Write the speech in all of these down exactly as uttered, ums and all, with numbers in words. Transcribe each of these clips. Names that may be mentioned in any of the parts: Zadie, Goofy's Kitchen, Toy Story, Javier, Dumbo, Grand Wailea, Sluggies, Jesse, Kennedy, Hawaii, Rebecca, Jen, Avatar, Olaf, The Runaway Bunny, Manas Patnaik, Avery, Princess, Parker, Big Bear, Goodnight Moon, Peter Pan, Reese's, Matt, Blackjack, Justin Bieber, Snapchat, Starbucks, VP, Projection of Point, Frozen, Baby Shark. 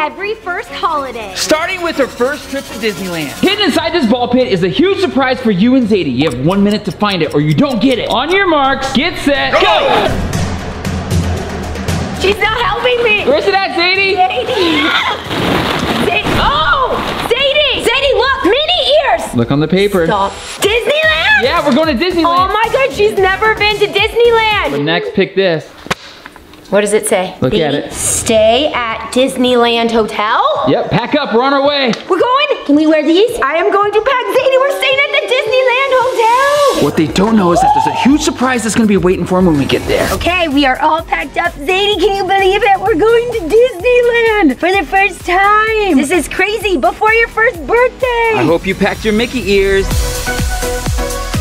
every first holiday. Starting with her first trip to Disneyland. Hidden inside this ball pit is a huge surprise for you and Zadie. You have one minute to find it or you don't get it. On your marks, get set, go! go! She's not helping me. Where's it at, Zadie? Zadie. Oh! Zadie! Zadie, look! Mini ears! Look on the paper. Stop. Disneyland? Yeah, we're going to Disneyland. Oh my God, she's never been to Disneyland. But next, pick this. What does it say? Look at it. Stay at Disneyland Hotel? Yep, pack up, we're on our way. We're going? Can we wear these? I am going to pack. Zadie, we're staying at the Disneyland Hotel. What they don't know is that there's a huge surprise that's gonna be waiting for them when we get there. Okay, we are all packed up. Zadie, can you believe it? We're going to Disneyland for the first time. This is crazy, before your first birthday. I hope you packed your Mickey ears.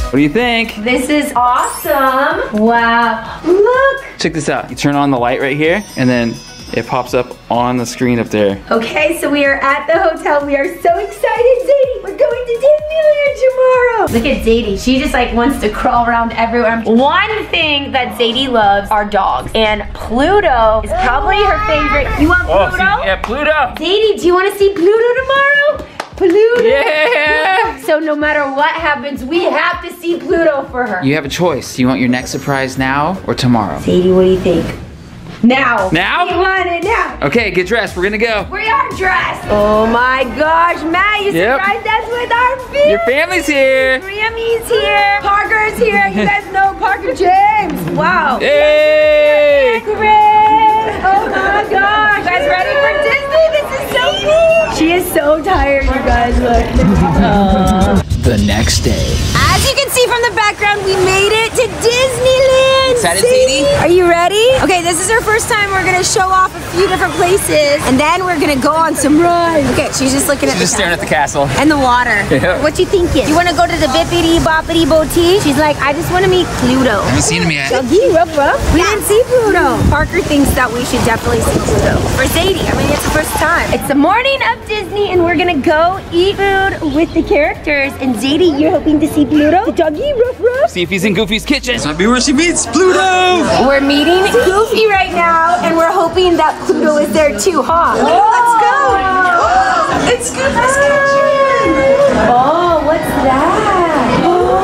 What do you think? This is awesome. Wow, look. Check this out. You turn on the light right here, and then it pops up on the screen up there. Okay, so we are at the hotel. We are so excited, Zadie. We're going to Disneyland tomorrow. Look at Zadie. She just like wants to crawl around everywhere. One thing that Zadie loves are dogs, and Pluto is probably her favorite. You want Pluto? Oh, see, yeah, Pluto. Zadie, do you want to see Pluto tomorrow? Pluto. Yeah. So no matter what happens, we have to see Pluto for her. You have a choice. You want your next surprise now or tomorrow? Zadie, what do you think? Now. Now? We want it now. Okay, get dressed. We're gonna go. We are dressed. Oh my gosh, Matt, you yep. surprised us with our family. Your family's here. Grammy's here. Parker's here. You guys know Parker James. Wow. Hey. Oh my gosh. You guys ready for Disney? This is so cool. She is so tired, you guys. Look. Uh. The next day. As you can see from the background, we made it to Disneyland. Excited, Zadie? Are you ready? Okay, this is her first time. We're gonna show off a few different places, and then we're gonna go on some rides. Okay, she's just looking at. She's the just staring at the castle and the water. Yeah. What you thinking? You wanna go to the bippity boppity boatee? She's like, I just wanna meet Pluto. Haven't seen him yet. Shuggy, ruff, ruff. We yeah. didn't see Pluto. Parker thinks that we should definitely see Pluto. For Zadie, I mean, it's the first time. It's the morning of Disney, and we're gonna go eat food with the characters. And Zadie, you're hoping to see Pluto? The doggy, ruff, ruff. See if he's in Goofy's kitchen. This might be where she meets Pluto. We're meeting Goofy right now, and we're hoping that Pluto is there too, huh? Oh, let's go. Oh, it's Goofy's kitchen. Oh, what's that? Oh,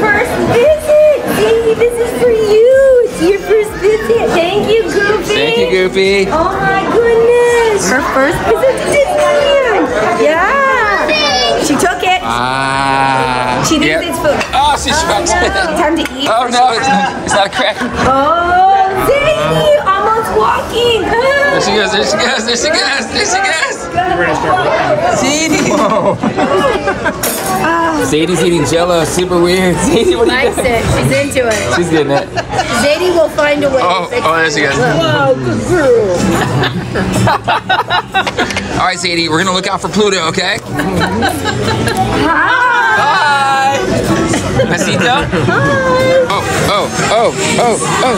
first visit. Zadie, this is for you. It's your first visit. Thank you, Goofy. Thank you, Goofy. Oh, my goodness. Her first visit to Disneyland. Yeah. She took it. Ah. She thinks yep. it's food. Oh, she shrubs it. Oh, no. Time to eat. Oh, no, it's not, it's not crack. Oh, Zadie, almost walking. There she goes, there she goes, there she goes, there she goes. Zadie. Oh. Zadie's eating Jello, super weird. Zadie, what are you doing? She likes it, she's into it. She's getting it. Zadie will find a way. Oh, oh there she goes. Whoa, good girl. All right, Zadie, we're gonna look out for Pluto, okay? Hi. Hi. Besito. Hi. Oh, oh, oh, oh, oh,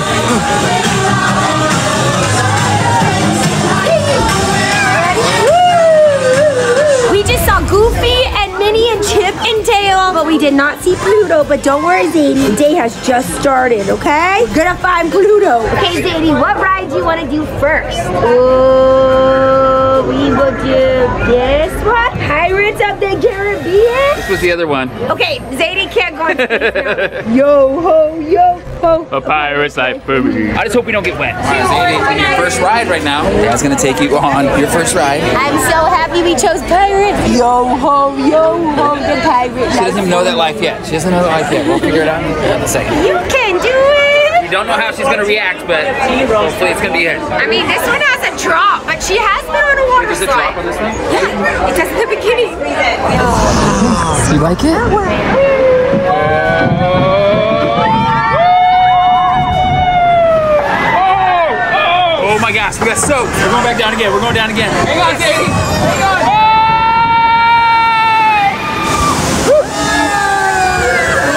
oh. We just saw Goofy and Minnie and Chip and Tail, but we did not see Pluto. But don't worry, Zadie, the day has just started, okay? We're gonna find Pluto. Okay, Zadie, what ride do you wanna do first? Ooh. We will do this one, Pirates of the Caribbean. This was the other one. Okay, Zadie can't go on stage now. Yo ho, yo ho. A pirate's life for me. I just hope we don't get wet. All right, Zadie, your first ride right now. Dad's gonna take you on your first ride. I'm so happy we chose pirates. Yo ho, yo ho, the pirate. She doesn't know that life yet. She doesn't know that life yet. We'll figure it out in a second. You can do it. I don't know how she's gonna react, but hopefully it's gonna be hers. I mean, this one has a drop, but she has been on a water slide. There's a drop on this one? Yeah, it has the bikini. Oh. Do you like it? That one. Oh, oh my gosh, we got soaked. We're going back down again. We're going down again. Hang on, Zadie. Hang on.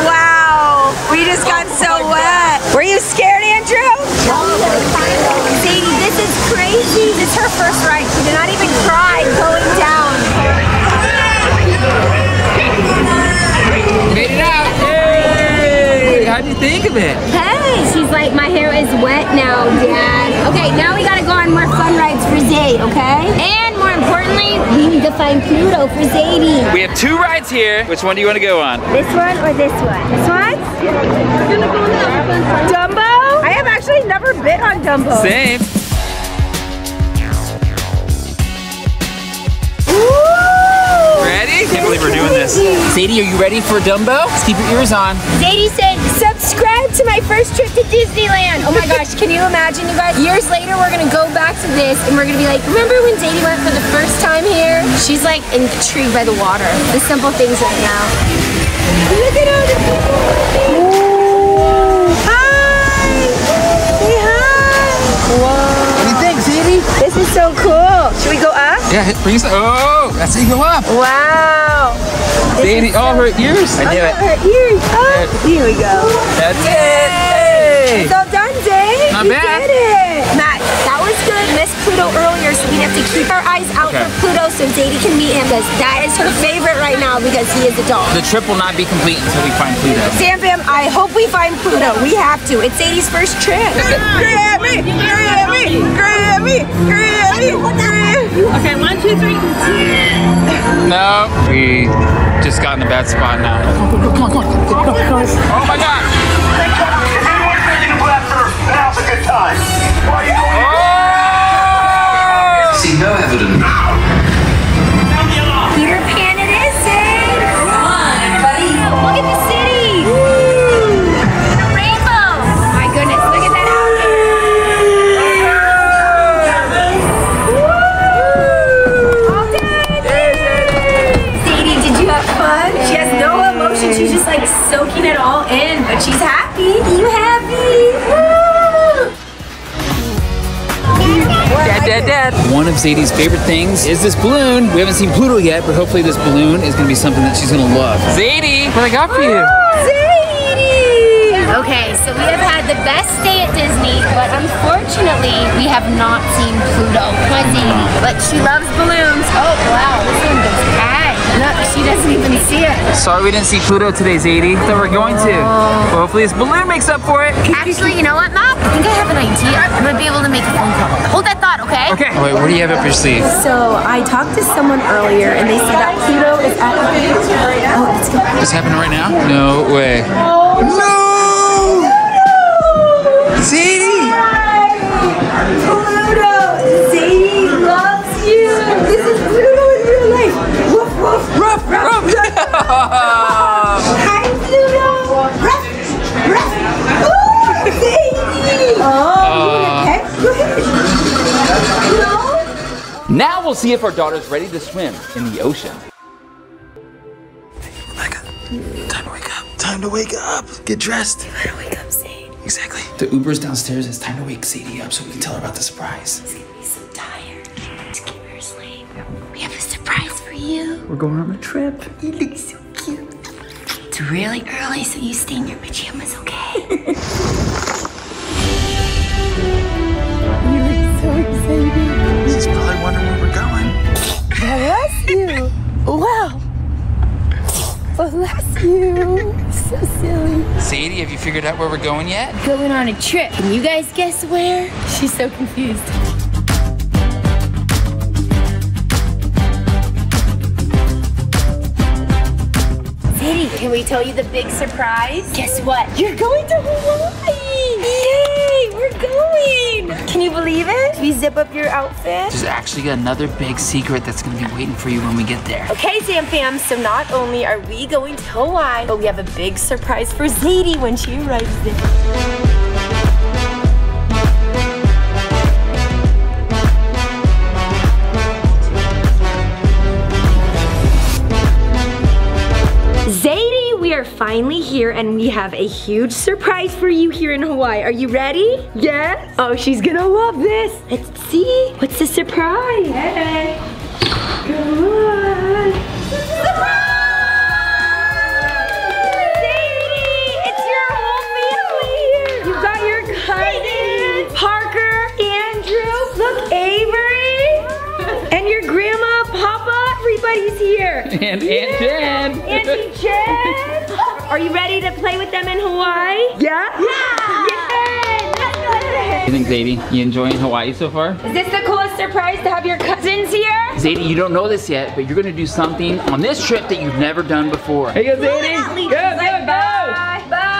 Wow, we just got so wet. Were you scared, Andrew? No. Zadie, this is crazy. This is her first ride. She did not even cry going down. Made it out. Hey, how'd you think of it? Hey, she's like, my hair is wet now, Dad. Okay, now we gotta go on more fun rides for Zadie, okay? And find Pluto for Zadie. We have two rides here. Which one do you want to go on? This one or this one? This one? We're gonna go on Dumbo. Dumbo? I have actually never been on Dumbo. Same. Ready? I can't believe we're doing this. Zadie, are you ready for Dumbo? Let's keep your ears on. Zadie said, subscribe to my first trip to Disneyland. Oh my gosh, can you imagine, you guys? Years later, we're gonna go back to this and we're gonna be like, remember when Zadie went for the first time here? She's like intrigued by the water. The simple things right now. Look at all the people. Hi! Say hi! Whoa. This is so cool. Should we go up? Yeah, it brings up. Oh, that's how you go up. Wow. Zadie, so oh, her ears. I knew oh, it. Her ears. Oh, here we go. That's Yay. It. Hey. It's all done, Zadie. Not you bad. Did it. Matt, that was good. Missed Pluto earlier, so we have to keep our eyes out okay. for Pluto so Zadie can meet him, because that is her favorite right now because he is a dog. The trip will not be complete until we find Pluto. Sam Bam, I hope we find Pluto. We have to. It's Zadie's first trip. Grab me, grab me, grab me, grab me, grab me. Okay, one, two, three. No. We just got in a bad spot now. Come on, come on, come on. Oh my God. Anyone thinking of laughter, now's a good time. Why are you going? See no evidence. Peter Pan it is, Zane! Come on, buddy! Look at the city! Woo! The rainbow! Oh my goodness, look at that outfit! All done! Zadie, did you have fun? She has no emotion, she's just like soaking it all in, but she's happy! You happy? Woo! Dad, dad, dad. One of Zadie's favorite things is this balloon. We haven't seen Pluto yet, but hopefully this balloon is going to be something that she's going to love. Zadie, what I got for you? Oh, Zadie! Okay, so we have had the best day at Disney, but unfortunately, we have not seen Pluto. My Zadie. But she loves balloons. Oh, wow, this one goes bad. Look, she doesn't even see it. Sorry we didn't see Pluto today, Zadie. So we're going to. Well, hopefully this balloon makes up for it. Actually, you know what, Mom? I think I have an idea. I'm gonna be able to make a phone call. Hold that thought, okay? Okay. Wait, what do you have up your sleeve? So I talked to someone earlier, and they said that Pluto is at. Oh, it's good. This happening right now? No way. No. No. Zadie. Pluto. Zadie loves you. This is Pluto in real life. Woof woof. Ruff ruff. Hi, Pluto. Ruff ruff. Ooh, Oh, uh, you now we'll see if our daughter's ready to swim in the ocean. Hey, Rebecca, time to wake up. Time to wake up. Get dressed. You better wake up, Zadie. Exactly. The Uber's downstairs. It's time to wake Zadie up so we can tell her about the surprise. She's gonna be so tired to keep her asleep. We have a surprise for you. We're going on a trip. You look so cute. It's really early, so you stay in your pajamas, okay? She's probably wondering where we're going. Bless you. Wow. Bless you. So silly. Zadie, have you figured out where we're going yet? Going on a trip. Can you guys guess where? She's so confused. Zadie, can we tell you the big surprise? Guess what? You're going to Hawaii. Yay, we're going. Can you believe it? Should we zip up your outfit? There's actually another big secret that's gonna be waiting for you when we get there. Okay, Sam Fam, so not only are we going to Hawaii, but we have a big surprise for Zadie when she arrives there. Finally here, and we have a huge surprise for you here in Hawaii. Are you ready? Yes? Oh, she's gonna love this. Let's see. What's the surprise? Hey. Come on. Surprise! Zadie, it's your whole family here. You've got your cousin, Parker, Andrew, look, Avery, and your grandma, Papa, everybody's here. And Aunt Jen. Auntie Jen. Are you ready to play with them in Hawaii? Yeah? Yeah! Yeah! You think, Zadie, you enjoying Hawaii so far? Is this the coolest surprise to have your cousins here? Zadie, you don't know this yet, but you're gonna do something on this trip that you've never done before. Hey, you go, Zadie. Yes, go. Bye. Bye.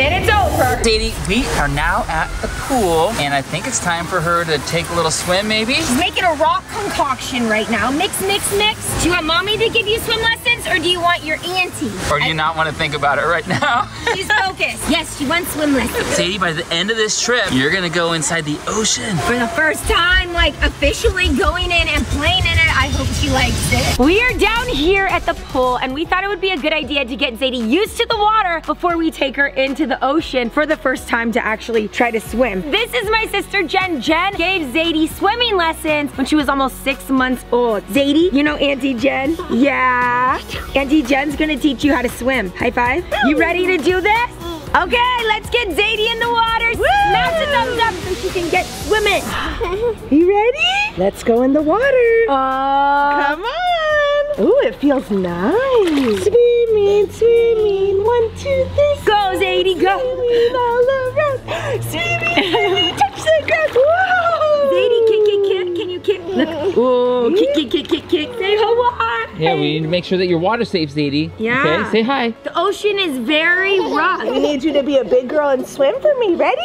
And it's over. Zadie, we are now at the pool, and I think it's time for her to take a little swim, maybe? She's making a rock concoction right now. Mix, mix, mix. Do you want mommy to give you swim lessons, or do you want your auntie? Or do you I not want to think about it right now? She's focused. Yes, she wants swim lessons. Zadie, by the end of this trip, you're gonna go inside the ocean. For the first time, like officially going in and playing in it. I hope she likes it. We are down here at the pool, and we thought it would be a good idea to get Zadie used to the water before we take her into the ocean for the first time to actually try to swim. This is my sister, Jen. Jen gave Zadie swimming lessons when she was almost six months old. Zadie, you know Auntie Jen? Yeah. Auntie Jen's gonna teach you how to swim. High five. You ready to do this? Okay, let's get Zadie in the water. Smash the thumbs up so she can get swimming. You ready? Let's go in the water. Oh. Uh, Come on. Ooh, it feels nice. Swimming, swimming, one, two, three. Go, Zadie, go. Swimming all around. Swimming, swimming, touch the grass. Whoa. Zadie, kick, kick, kick. Can you kick? Look. Ooh, kick, kick, kick, kick, kick. Say hello. Yeah, we need to make sure that your water safe, Zadie. Yeah. Okay, say hi. The ocean is very rough. I need you to be a big girl and swim for me. Ready?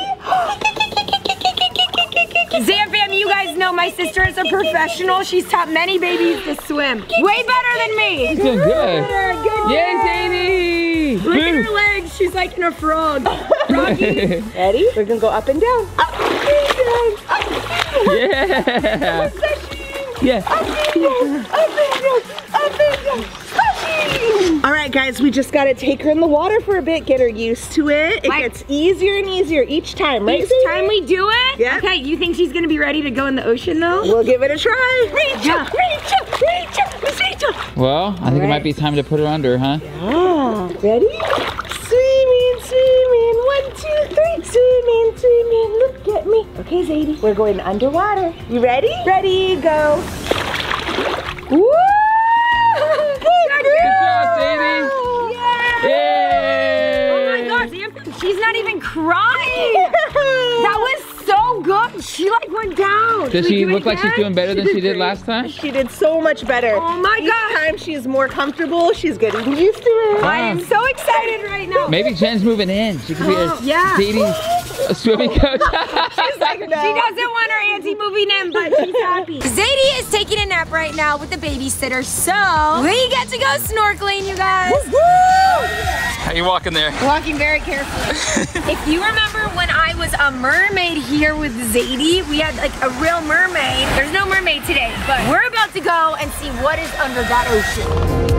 Zamfam, you guys know my sister is a professional. She's taught many babies to swim. Way better than me. She's doing good. Good, good. Yay, Zadie. Look Boom. at her legs. She's like in a frog. Froggy. Ready? We're going to go up and down. Up and down. Up and down. Yeah. Yeah. Up and down. Up and down. All right, guys, we just gotta take her in the water for a bit, get her used to it. It like, gets easier and easier each time, right? Each time we do it? Yeah. Okay, you think she's gonna be ready to go in the ocean, though? We'll give it a try. Reach yeah. up, reach up, reach up, reach up. Well, I All think right. it might be time to put her under, huh? Yeah. Ready? Swimming, swimming, one, two, three. Swimming, swimming, look at me. Okay, Zadie, we're going underwater. You ready? Ready, go. Woo! She's not even crying. Yeah. That was so good. She like went down. Does she look like she's doing better than she did last time? She did so much better. Oh my gosh. Each time she's more comfortable. She's getting used to it. Wow. I am so excited right now. Maybe Jen's moving in. She could be a yeah. Zadie a swimming coach. She's like, no. She doesn't want her auntie moving in, but she's happy. Zadie is taking a nap right now with the babysitter, so we get to go snorkeling, you guys. Woo-woo! How are you walking there? Walking very carefully. If you remember when I was a mermaid here with Zadie, we had like a real mermaid. There's no mermaid today, but we're about to go and see what is under that ocean.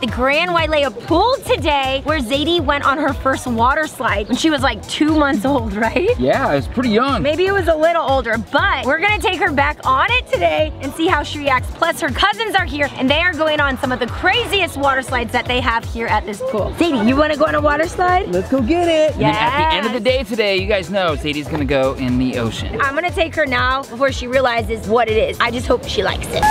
The Grand Wailea pool today, where Zadie went on her first water slide when she was like two months old, right? Yeah, it was pretty young. Maybe it was a little older, but we're gonna take her back on it today and see how she reacts. Plus, her cousins are here and they are going on some of the craziest water slides that they have here at this pool. Zadie, you wanna go on a water slide? Let's go get it. Yeah. At the end of the day today, you guys know Zadie's gonna go in the ocean. I'm gonna take her now before she realizes what it is. I just hope she likes it.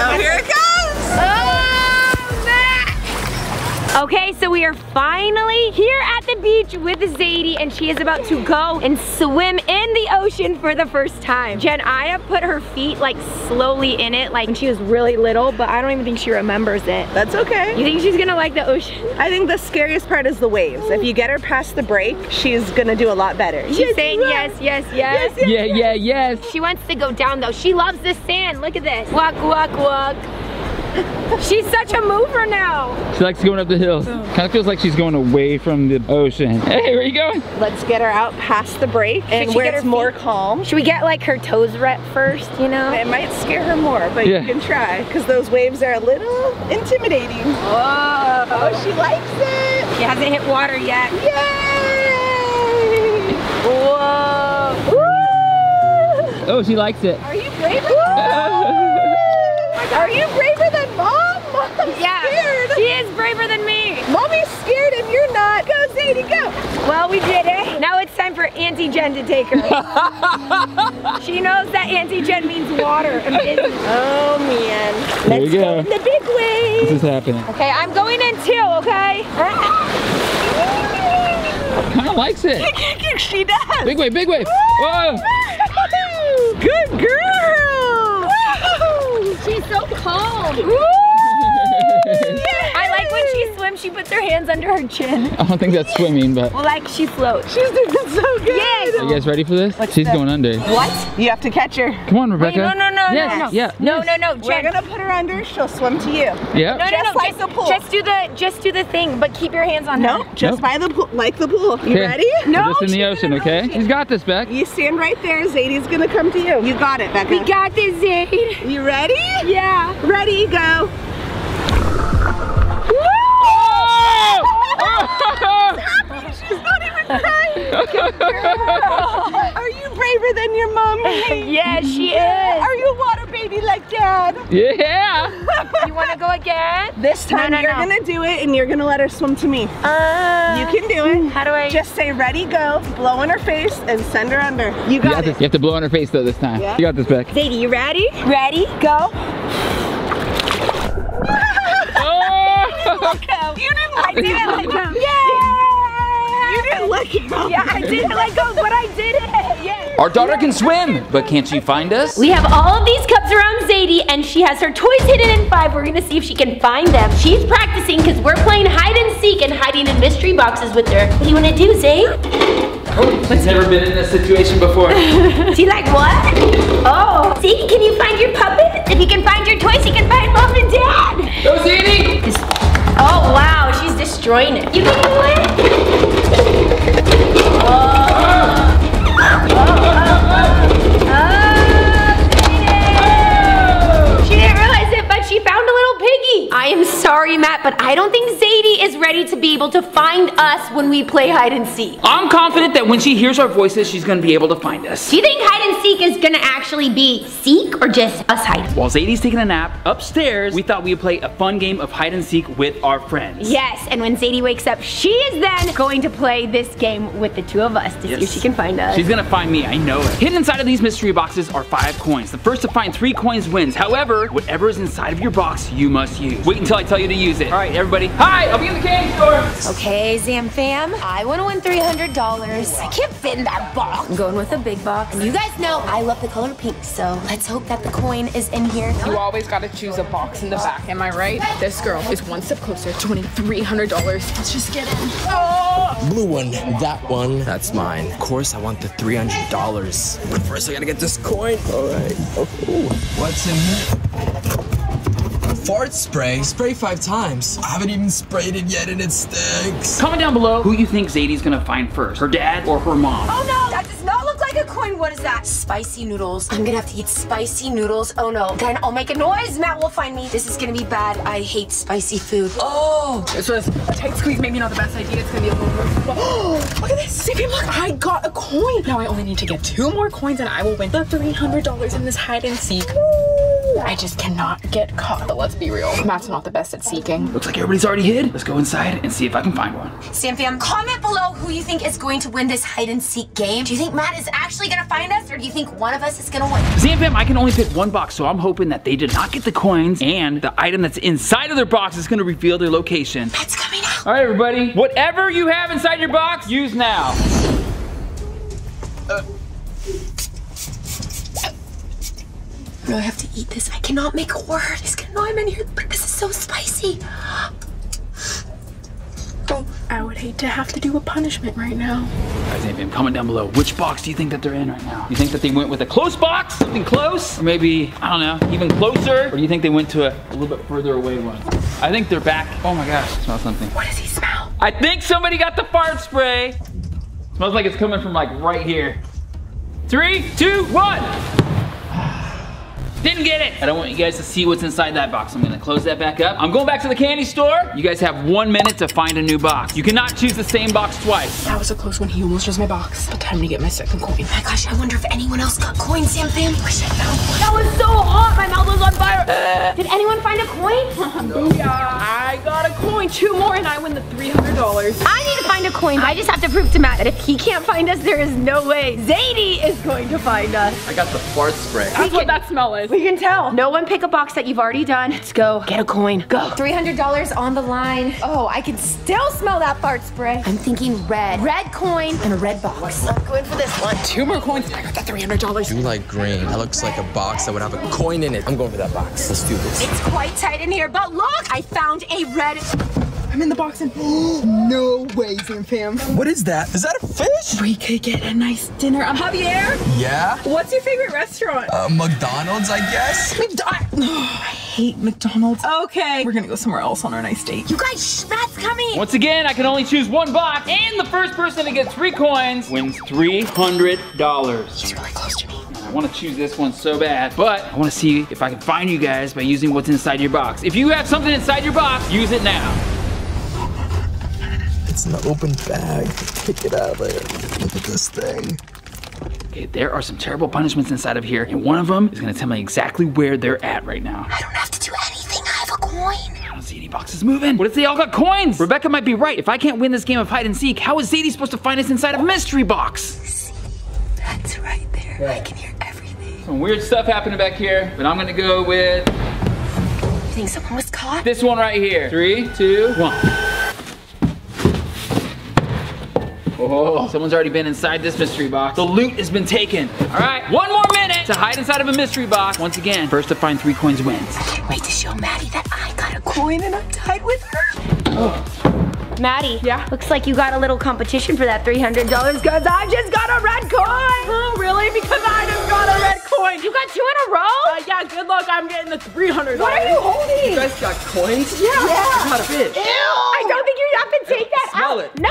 Oh, here it comes! Oh, Matt! Okay, so we are finally here at the beach with Zadie, and she is about to go and swim in the ocean for the first time. Jen, I have put her feet like slowly in it, like when she was really little, but I don't even think she remembers it. That's okay. You think she's gonna like the ocean? I think the scariest part is the waves. If you get her past the break, she's gonna do a lot better. She's yes, saying yes, yes, yes, yes. yes yeah, yes. yeah, yes. She wants to go down though. She loves the sand. Look at this. Walk, walk, walk. She's such a mover now. She likes going up the hills. Oh. Kind of feels like she's going away from the ocean. Hey, where are you going? Let's get her out past the break and where it's more calm. Should we get like her toes wet first, you know? It might scare her more, but yeah. You can try because those waves are a little intimidating. Whoa. Oh, she likes it. She hasn't hit water yet. Yay! Whoa. Woo. Oh, she likes it. Are you brave? Are you braver than mom? Mom's yeah, scared. She is braver than me. Mommy's scared and you're not. Go, Zadie, go. Well, we did it. Now it's time for Auntie Jen to take her. She knows that Auntie Jen means water. Amazing. Oh, man. Let's there you go. The big way. This is happening. Okay, I'm going in too, okay? Kind of likes it. She does. Big wave, big wave. Whoa. Good girl. She's so calm. I like when she swims, she puts her hands under her chin. I don't think that's swimming, but. Well, like she floats. She's doing so good. Yay. Are you guys ready for this? What's She's the... going under. What? You have to catch her. Come on, Rebecca. Wait, no, no, no, yes, no, no. Yeah, no, yes. no, no, no. We're gonna put her under, she'll swim to you. Yeah. No, no, just no, like just, the pool. Just do the, just do the thing, but keep your hands on no, her. Just nope. by the pool, like the pool. You okay. ready? No, We're just in the ocean, in okay? Ocean. She's got this, Beck. You stand right there, Zadie's gonna come to you. You got it, Becca. We got this, Zadie. You ready? Yeah. Ready, go. She's not even crying. Are you braver than your mommy? Yes, she is. Are you a water baby like dad? Yeah. You want to go again? This time no, no, you're no. going to do it and you're going to let her swim to me. Uh, you can do it. How do I? Just say ready, go, blow in her face and send her under. You got you it. To, you have to blow in her face though this time. Yeah. You got this, Beck. Zadie, you ready? Ready, go. Oh. You didn't let go. You didn't let go. Yeah. You didn't let go. Yeah, I didn't let go, but I did it. Yeah. Our daughter can swim, but can she find us? We have all of these cups around Zadie, and she has her toys hidden in five. We're gonna see if she can find them. She's practicing because we're playing hide and seek and hiding in mystery boxes with her. What do you wanna do, Zadie? Oh, she's never been in this situation before. She's like, what? Oh. Zadie, can you find your puppet? If you can find your toys, you can find mom and dad. Go, Zadie! Oh, wow, she's destroying it. You can do it? Oh. Oh, oh, oh, oh. Oh, she did it. She didn't realize it, but she found a little piggy. I am sorry, Matt, but I don't think Zadie is ready to be able to find us when we play hide and seek. I'm confident that when she hears our voices, she's gonna be able to find us. Do you think hide and seek is gonna actually be seek or just us hiding? While Zadie's taking a nap upstairs, we thought we would play a fun game of hide and seek with our friends. Yes, and when Zadie wakes up, she is then going to play this game with the two of us to yes. see if she can find us. She's gonna find me, I know it. Hidden inside of these mystery boxes are five coins. The first to find three coins wins. However, whatever is inside of your box, you must use. Wait until I tell you to use it. All right, everybody. Hi, I'll be in the candy store. Okay, Zam Fam, I wanna win three hundred dollars. I can't fit in that box. I'm going with a big box. And you guys know I love the color pink, so let's hope that the coin is in here. You always gotta choose a box in the back, am I right? This girl is one step closer to winning three hundred dollars. Let's just get in. Oh! Blue one, that one, that's mine. Of course, I want the three hundred dollars. But first, I gotta get this coin. All right. Ooh. What's in here? Fart spray, spray five times. I haven't even sprayed it yet and it stinks. Comment down below who you think Zadie's gonna find first, her dad or her mom. Oh no, that does not look like a coin. What is that? Spicy noodles. I'm gonna have to eat spicy noodles. Oh no, then I'll make a noise. Matt will find me. This is gonna be bad. I hate spicy food. Oh, this was a tight squeeze. Maybe not the best idea. It's gonna be a little rough. Oh, look at this. See, look, I got a coin. Now I only need to get two more coins and I will win the three hundred dollars in this hide and seek. I just cannot get caught, but let's be real. Matt's not the best at seeking. Looks like everybody's already hid. Let's go inside and see if I can find one. Sam Fam, comment below who you think is going to win this hide and seek game. Do you think Matt is actually gonna find us, or do you think one of us is gonna win? Sam Fam, I can only pick one box, so I'm hoping that they did not get the coins, and the item that's inside of their box is gonna reveal their location. Matt's coming out. All right, everybody. Whatever you have inside your box, use now. Uh. I really have to eat this. I cannot make a word. He's gonna know I'm in here, but this is so spicy. Oh, I would hate to have to do a punishment right now. Guys, anybody, comment down below. Which box do you think that they're in right now? You think that they went with a close box? Something close? Or maybe, I don't know, even closer? Or do you think they went to a, a little bit further away one? I think they're back. Oh my gosh, I smell something. What does he smell? I think somebody got the fart spray. It smells like it's coming from like right here. Three, two, one. Didn't get it. I don't want you guys to see what's inside that box. I'm gonna close that back up. I'm going back to the candy store. You guys have one minute to find a new box. You cannot choose the same box twice. That was a close one. He almost chose my box. But time to get my second coin. Oh my gosh, I wonder if anyone else got coins, Sam Fam. Wish I found one. That was so hot. My mouth was on fire. Uh, Did anyone find a coin? No. Yeah, I got a coin. Two more and I win the three hundred dollars. I need to find a coin. I just have to prove to Matt that if he can't find us, there is no way Zadie is going to find us. I got the fart spray. That's we what can, that smell is. We can tell. No one pick a box that you've already done. Let's go. Get a coin. Go. three hundred dollars on the line. Oh, I can still smell that fart spray. I'm thinking red. Red coin and a red box. I'm going for this one. Two more coins. I got that three hundred dollars. You like green. That looks like a box that would have a coin in it. I'm going for that box. Let's do this. It's quite tight in here, but look, I found a red. I'm in the box and no way, Sam Fam. What is that? Is that a fish? We could get a nice dinner. I'm Javier. Yeah? What's your favorite restaurant? Uh, McDonald's, I guess. McDonald's. Oh, I hate McDonald's. Okay. We're gonna go somewhere else on our nice date. You guys, shh, Matt's coming. Once again, I can only choose one box, and the first person to get three coins wins three hundred dollars. He's really close to me. I want to choose this one so bad, but I want to see if I can find you guys by using what's inside your box. If you have something inside your box, use it now. It's an open bag. Pick it out of there. Look at this thing. Okay, there are some terrible punishments inside of here, and one of them is going to tell me exactly where they're at right now. I don't have to do anything. I have a coin. I don't see any boxes moving. What if they all got coins? Rebecca might be right. If I can't win this game of hide and seek, how is Zadie supposed to find us inside a mystery box? See, that's right there. Yeah. I can hear everything. Some weird stuff happening back here, but I'm going to go with... You think someone was caught? This one right here. Three, two, one. Oh, someone's already been inside this mystery box. The loot has been taken. All right, one more minute to hide inside of a mystery box. Once again, first to find three coins wins. I can't wait to show Maddie that I got a coin and I'm tied with her. Oh. Maddie, yeah? Looks like you got a little competition for that three hundred dollars because I just got a red coin. Oh, really? Because I just got a red coin. You got two in a row? Uh, yeah, good luck. I'm getting the three hundred dollars. What are you holding? You guys got coins? Yeah. yeah. I got a fish. Ew. I don't think you have to take that Smell out. It. No.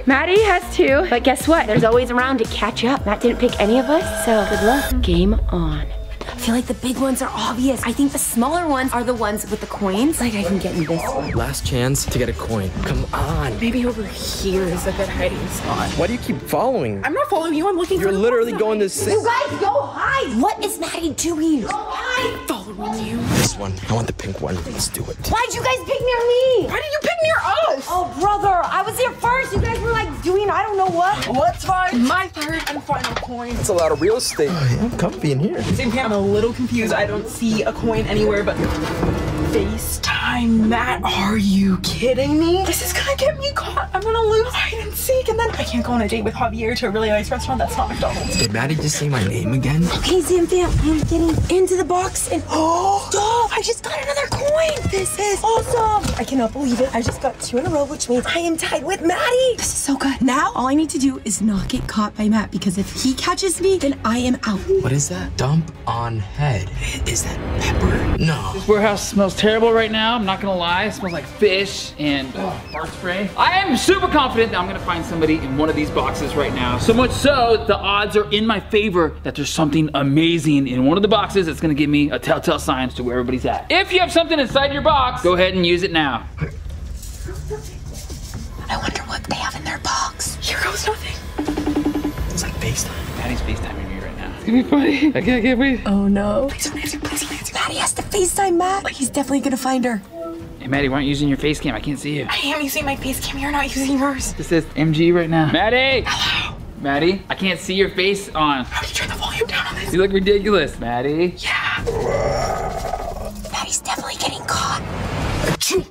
Uh, Maddie has two, but guess what? There's always a round to catch up. Matt didn't pick any of us, so good luck. Game on. I feel like the big ones are obvious. I think the smaller ones are the ones with the coins. Like I can get in this one. Last chance to get a coin. Come on. Maybe over here is a good hiding spot. Why do you keep following? I'm not following you. I'm looking. You're literally going to sit. You guys go hide. What is Maddie doing? Go hide. Following you. This one. I want the pink one. Let's do it. Why'd you guys pick near me? Why did you pick near us? Oh, brother. I was here first. You guys were like doing I don't know what. Well, that's fine. My third and final coin. That's a lot of real estate. Oh, yeah. I'm comfy in here. Same kind of a little confused. I don't see a coin anywhere, but FaceTime Matt. Are you kidding me? This is gonna get me caught. I'm gonna lose hide and seek, and then I can't go on a date with Javier to a really nice restaurant that's not McDonald's. Did Maddie just say my name again? Okay, Sam Fam, I'm getting into the box, and oh, stop! I just got another coin. This is awesome. I cannot believe it. I just got two in a row, which means I am tied with Maddie. This is so good. Now all I need to do is not get caught by Matt, because if he catches me, then I am out. What is that? Dump on head. Is that pepper? No. This warehouse smells terrible right now. I'm not gonna lie. It smells like fish and oh, fart spray. I am super confident that I'm gonna find somebody in one of these boxes right now. So much so, the odds are in my favor that there's something amazing in one of the boxes that's gonna give me a telltale sign as to where everybody's at. If you have something inside your box, go ahead and use it now. I wonder what they have in their box. Here goes nothing. It's like FaceTime. Maddie's FaceTiming me right now. It's gonna be funny. I can't, I can't wait. Oh no. Please don't answer, please don't answer. Maddie has to FaceTime Matt. But he's definitely gonna find her. Hey Maddie, why aren't you using your face cam? I can't see you. I am using my face cam, you're not using yours. This is M G right now. Maddie! Hello. Maddie, I can't see your face on. How do you turn the volume down on this? You look ridiculous. Maddie? Yeah. Maddie's definitely getting caught. Achoo.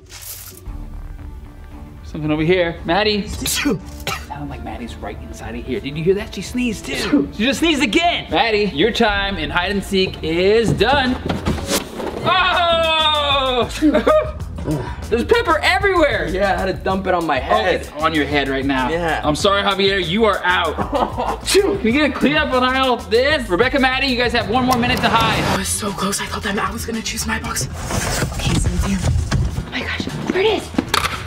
Something over here. Maddie. Achoo. Like Maddie's right inside of here. Did you hear that? She sneezed too. She just sneezed again. Maddie, your time in hide and seek is done. Oh! Ooh. There's pepper everywhere. Yeah, I had to dump it on my head. Oh, it's on your head right now. Yeah. I'm sorry, Javier, you are out. Can you get a clean up on aisle of this? Rebecca, Maddie, you guys have one more minute to hide. I was so close. I thought that Matt was gonna choose my box. Okay, so damn. Oh my gosh, there it is.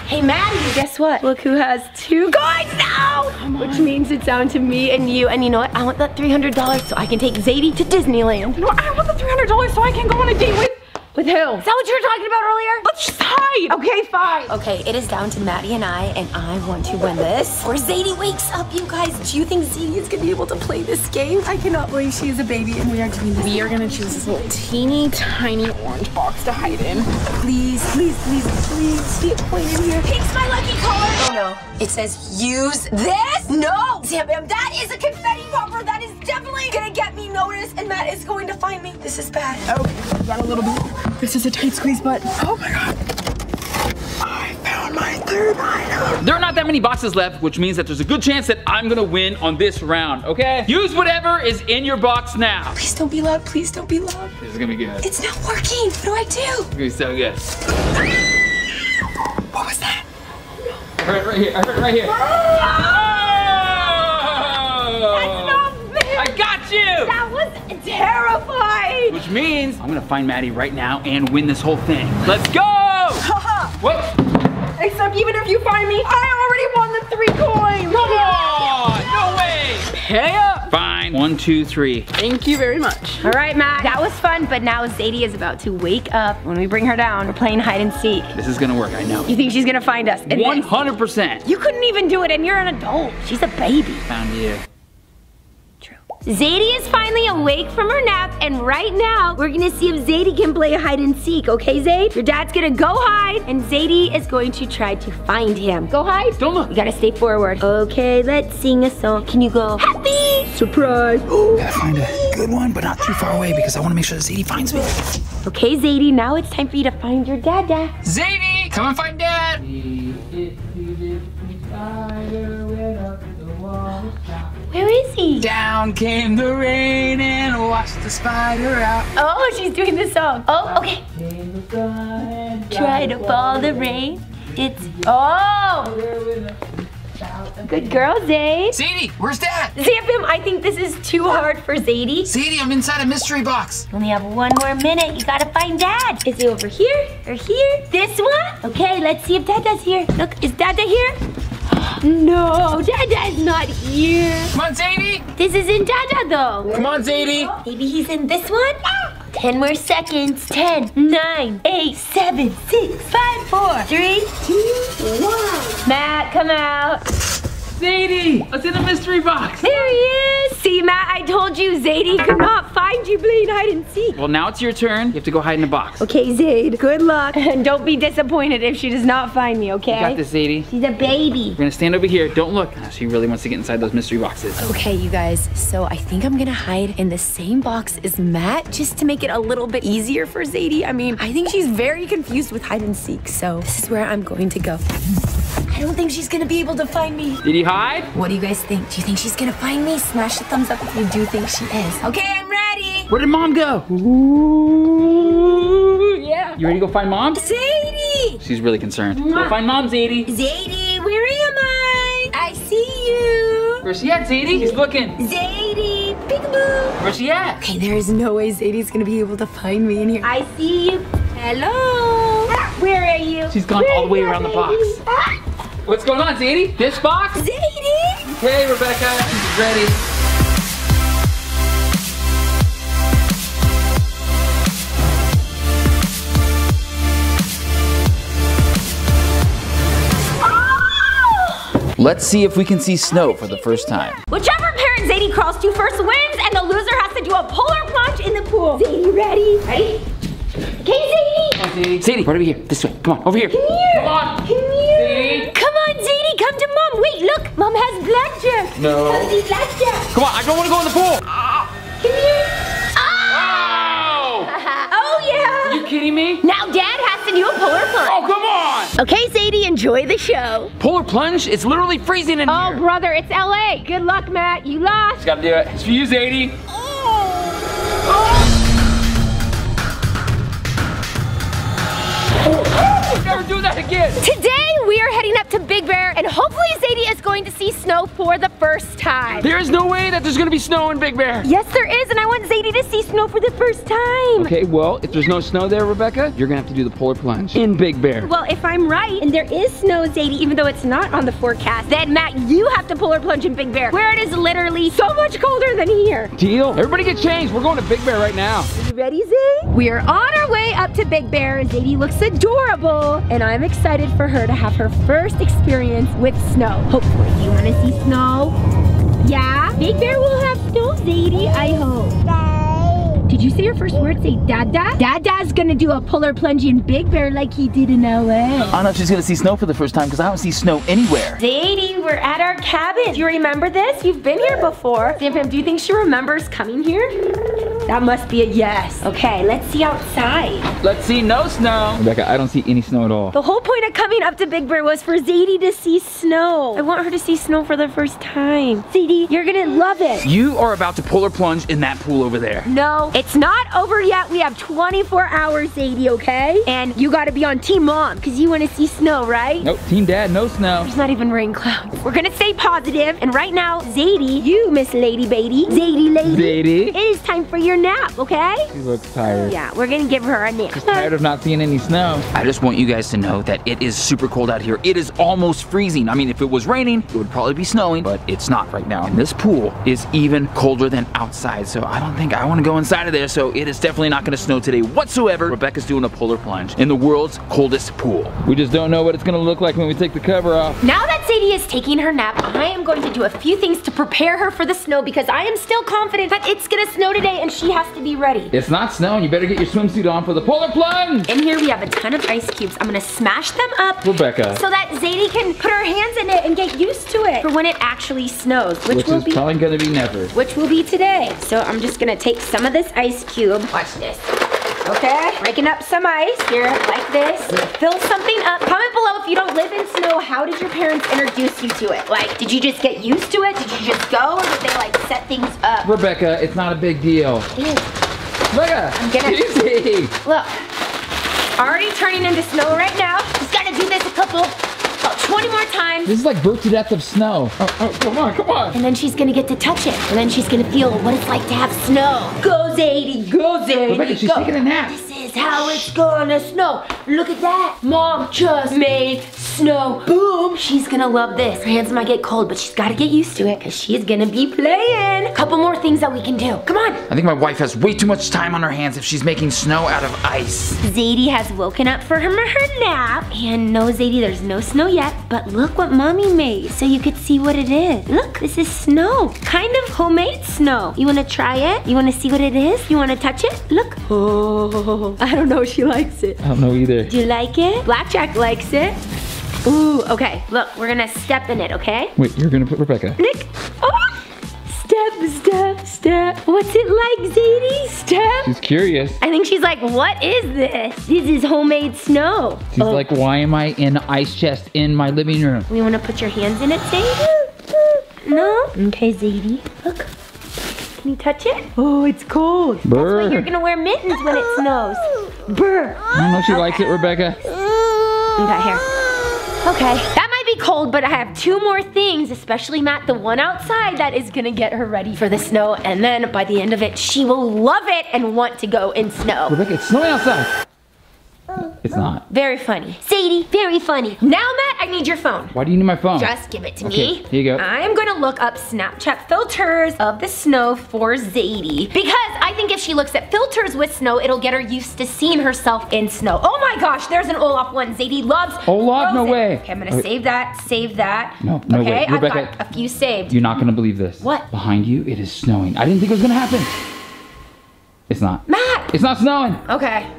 Hey Maddie, guess what? Look who has two coins now! Which means it's down to me and you. And you know what? I want that three hundred dollars so I can take Zadie to Disneyland. You know what? I want the three hundred dollars so I can go on a date with... With who? Is that what you were talking about earlier? Let's just hide! Okay, fine. Okay, it is down to Maddie and I, and I want to win this. Or Zadie wakes up, you guys. Do you think Zadie is gonna be able to play this game? I cannot believe she is a baby and we are doing this. We are gonna choose this little teeny tiny orange box to hide in. Please, please, please, please, stay away in here. Pink's my lucky color! Oh no, it says use this? No! Damn, damn, that is a confetti popper. That is definitely gonna get me noticed and Matt is going to find me. This is bad. Okay, got a little bit. This is a tight squeeze, but oh my god. I found my third item. There are not that many boxes left, which means that there's a good chance that I'm gonna win on this round, okay? Use whatever is in your box now. Please don't be loud, please don't be loud. This is gonna be good. It's not working, what do I do? It's gonna be so good. What was that? I heard it right here, I heard it right here. Oh! That's not fair. I got you! That was terrifying. Which means I'm gonna find Maddie right now and win this whole thing. Let's go! What? Except even if you find me, I already won the three coins! Come on! No way! Pay up! Fine. One, two, three. Thank you very much. All right, Matt. That was fun, but now Zadie is about to wake up. When we bring her down, we're playing hide and seek. This is gonna work, I know. You think she's gonna find us? one hundred percent. You couldn't even do it, and you're an adult. She's a baby. Found you. Zadie is finally awake from her nap, and right now, we're gonna see if Zadie can play hide and seek, okay, Zadie? Your dad's gonna go hide, and Zadie is going to try to find him. Go hide. Don't look. You gotta stay forward. Okay, let's sing a song. Can you go? Happy! Surprise! Gotta find a good one, but not too far away, because I wanna make sure that Zadie finds me. Okay, Zadie, now it's time for you to find your dad, Dad. Zadie, come and find Dad! Where is he? Down came the rain and washed the spider out. Oh, she's doing this song. Oh, okay. Try to follow the rain. It's, oh! Good girl, Zadie. Zadie, where's Dad? Zampim, I think this is too hard for Zadie. Zadie, I'm inside a mystery box. You only have one more minute. You gotta find Dad. Is he over here or here? This one? Okay, let's see if Dada's here. Look, is Dada here? No, Dada's not here. Come on, Zadie. This isn't Dada, though. Come on, Zadie. Maybe he's in this one? Ah! Ten more seconds. Ten, nine, eight, seven, six, five, four, three, two, one. Matt, come out. Zadie, what's in the mystery box? There he is. See, Matt, I told you Zadie could not find you playing hide and seek. Well, now it's your turn. You have to go hide in the box. Okay, Zadie, good luck. And don't be disappointed if she does not find me, okay? You got this, Zadie. She's a baby. We're gonna stand over here. Don't look. Oh, she really wants to get inside those mystery boxes. Okay, you guys, so I think I'm gonna hide in the same box as Matt just to make it a little bit easier for Zadie. I mean, I think she's very confused with hide and seek, so this is where I'm going to go. I don't think she's gonna be able to find me. Did he hide? What do you guys think? Do you think she's gonna find me? Smash the thumbs up if you do think she is. Okay, I'm ready. Where did Mom go? Ooh, yeah. You ready to go find Mom? Zadie! She's really concerned. Mom. Go find Mom, Zadie. Zadie, where am I? I see you. Where's she at, Zadie? She's looking. Zadie, peekaboo. Where's she at? Okay, there is no way Zadie's gonna be able to find me in here. I see you. Hello. Ah, where are you? She's gone where all the way around Zadie? The box. Ah. What's going on, Zadie? This box? Zadie! Okay, Rebecca, she's ready. Oh! Let's see if we can see snow for the first time. Whichever parent Zadie crawls to first wins, and the loser has to do a polar plunge in the pool. Zadie, ready? Ready? Okay, Zadie! Come on, Zadie. Zadie, right over here. This way. Come on, over here. Come here. Come on. Come here. Zadie. Come on, Zadie, come to Mom. Wait, look. Mom has Blackjack. No. Come to Blackjack. Come on, I don't want to go in the pool. Ah. Come here. Oh! Wow. Oh, yeah. Are you kidding me? Now Dad has to do a polar plunge. Oh, come on. Okay, Zadie, enjoy the show. Polar plunge? It's literally freezing in oh, here. Oh, brother, it's L A. Good luck, Matt. You lost. Just gotta do it. It's for you, Zadie. Oh. Oh. Oh. Oh. never do that again. Today we are heading up to Big Bear and hopefully Zadie is going to see snow for the first time. There is no way that there's gonna be snow in Big Bear. Yes there is, and I want Zadie to see snow for the first time. Okay, well if there's no snow there, Rebecca, you're gonna have to do the polar plunge in Big Bear. Well if I'm right and there is snow, Zadie, even though it's not on the forecast, then Matt, you have to polar plunge in Big Bear where it is literally so much colder than here. Deal. Everybody get changed. We're going to Big Bear right now. Are you ready, Zadie? We are on our way up to Big Bear. Zadie looks adorable and I'm excited for her to have her first experience with snow. Hopefully. You want to see snow? Yeah? Big Bear will have snow, Zadie, I hope. Did you say your first word? Say Dada? Dada's gonna do a polar plunge in Big Bear like he did in L A. I don't know if she's gonna see snow for the first time because I don't see snow anywhere. Zadie, we're at our cabin. Do you remember this? You've been here before. Sam Pam, do you think she remembers coming here? That must be a yes. Okay, let's see outside. Let's see no snow. Rebecca, I don't see any snow at all. The whole point of coming up to Big Bear was for Zadie to see snow. I want her to see snow for the first time. Zadie, you're gonna love it. You are about to polar plunge in that pool over there. No, it's not over yet. We have twenty-four hours, Zadie, okay? And you gotta be on Team Mom, because you wanna see snow, right? Nope, Team Dad, no snow. There's not even rain clouds. We're gonna stay positive, and right now, Zadie, you, Miss Lady Baby, Zadie Lady, Zadie, it is time for your nap, okay? She looks tired. Yeah, we're gonna give her a nap. She's tired of not seeing any snow. I just want you guys to know that it is super cold out here. It is almost freezing. I mean, if it was raining, it would probably be snowing, but it's not right now. And this pool is even colder than outside, so I don't think I wanna go inside of there, so it is definitely not gonna snow today whatsoever. Rebecca's doing a polar plunge in the world's coldest pool. We just don't know what it's gonna look like when we take the cover off. Now that Zadie is taking her nap, I am going to do a few things to prepare her for the snow because I am still confident that it's gonna snow today and she She has to be ready. It's not snowing. You better get your swimsuit on for the polar plunge. And here we have a ton of ice cubes. I'm gonna smash them up, Rebecca, so that Zadie can put her hands in it and get used to it for when it actually snows, which, which will is be probably gonna be never. Which will be today. So I'm just gonna take some of this ice cube. Watch this. Okay, breaking up some ice here like this. Fill something up. Comment below if you don't live in snow, how did your parents introduce you to it? Like, did you just get used to it? Did you just go, or did they like set things up? Rebecca, it's not a big deal. It is. Rebecca, I'm gonna, easy. Look, already turning into snow right now. Just gotta do this a couple, about twenty more times. This is like birth to death of snow. Oh, oh, come on, come on. And then she's gonna get to touch it. And then she's gonna feel what it's like to have snow. Go, Zadie, go, Zadie, Rebecca, she's go. Taking a nap. This is how it's gonna snow. Look at that. Mom just made snow. Boom. She's gonna love this. Her hands might get cold, but she's gotta get used to it because she's gonna be playing. A couple more things that we can do. Come on. I think my wife has way too much time on her hands if she's making snow out of ice. Zadie has woken up for her, her nap. And no, Zadie, there's no snow yet, but look what mommy made so you could see what it is. Look, this is snow. Kind of homemade snow. You wanna try it? You wanna see what it is? You wanna touch it? Look. Oh, I don't know if she likes it. I don't know either. Do you like it? Blackjack likes it. Ooh, okay, look, we're gonna step in it, okay? Wait, you're gonna put Rebecca. Nick, oh! Step, step, step. What's it like, Zadie? Step. She's curious. I think she's like, what is this? This is homemade snow. She's oh. like, why am I in the ice chest in my living room? You wanna put your hands in it, Zadie? No? Okay, Zadie, look. Can you touch it? Oh, it's cold. Brr. That's why you're gonna wear mittens when it snows. Brr. I don't know if she okay. likes it, Rebecca. Okay, here. Okay, that might be cold, but I have two more things, especially Matt, the one outside that is gonna get her ready for the snow, and then by the end of it, she will love it and want to go in snow. Rebecca, it's snowing outside. It's not. Very funny. Zadie, very funny. Now, Matt, I need your phone. Why do you need my phone? Just give it to okay, me. Here you go. I'm gonna look up Snapchat filters of the snow for Zadie because I think if she looks at filters with snow, it'll get her used to seeing herself in snow. Oh my gosh, there's an Olaf one. Zadie loves Olaf, Frozen. No way. Okay, I'm gonna okay. save that, save that. No, no okay, way. I've Rebecca, got a few saved. You're not gonna believe this. What? Behind you, it is snowing. I didn't think it was gonna happen. It's not. Matt! It's not snowing. Okay.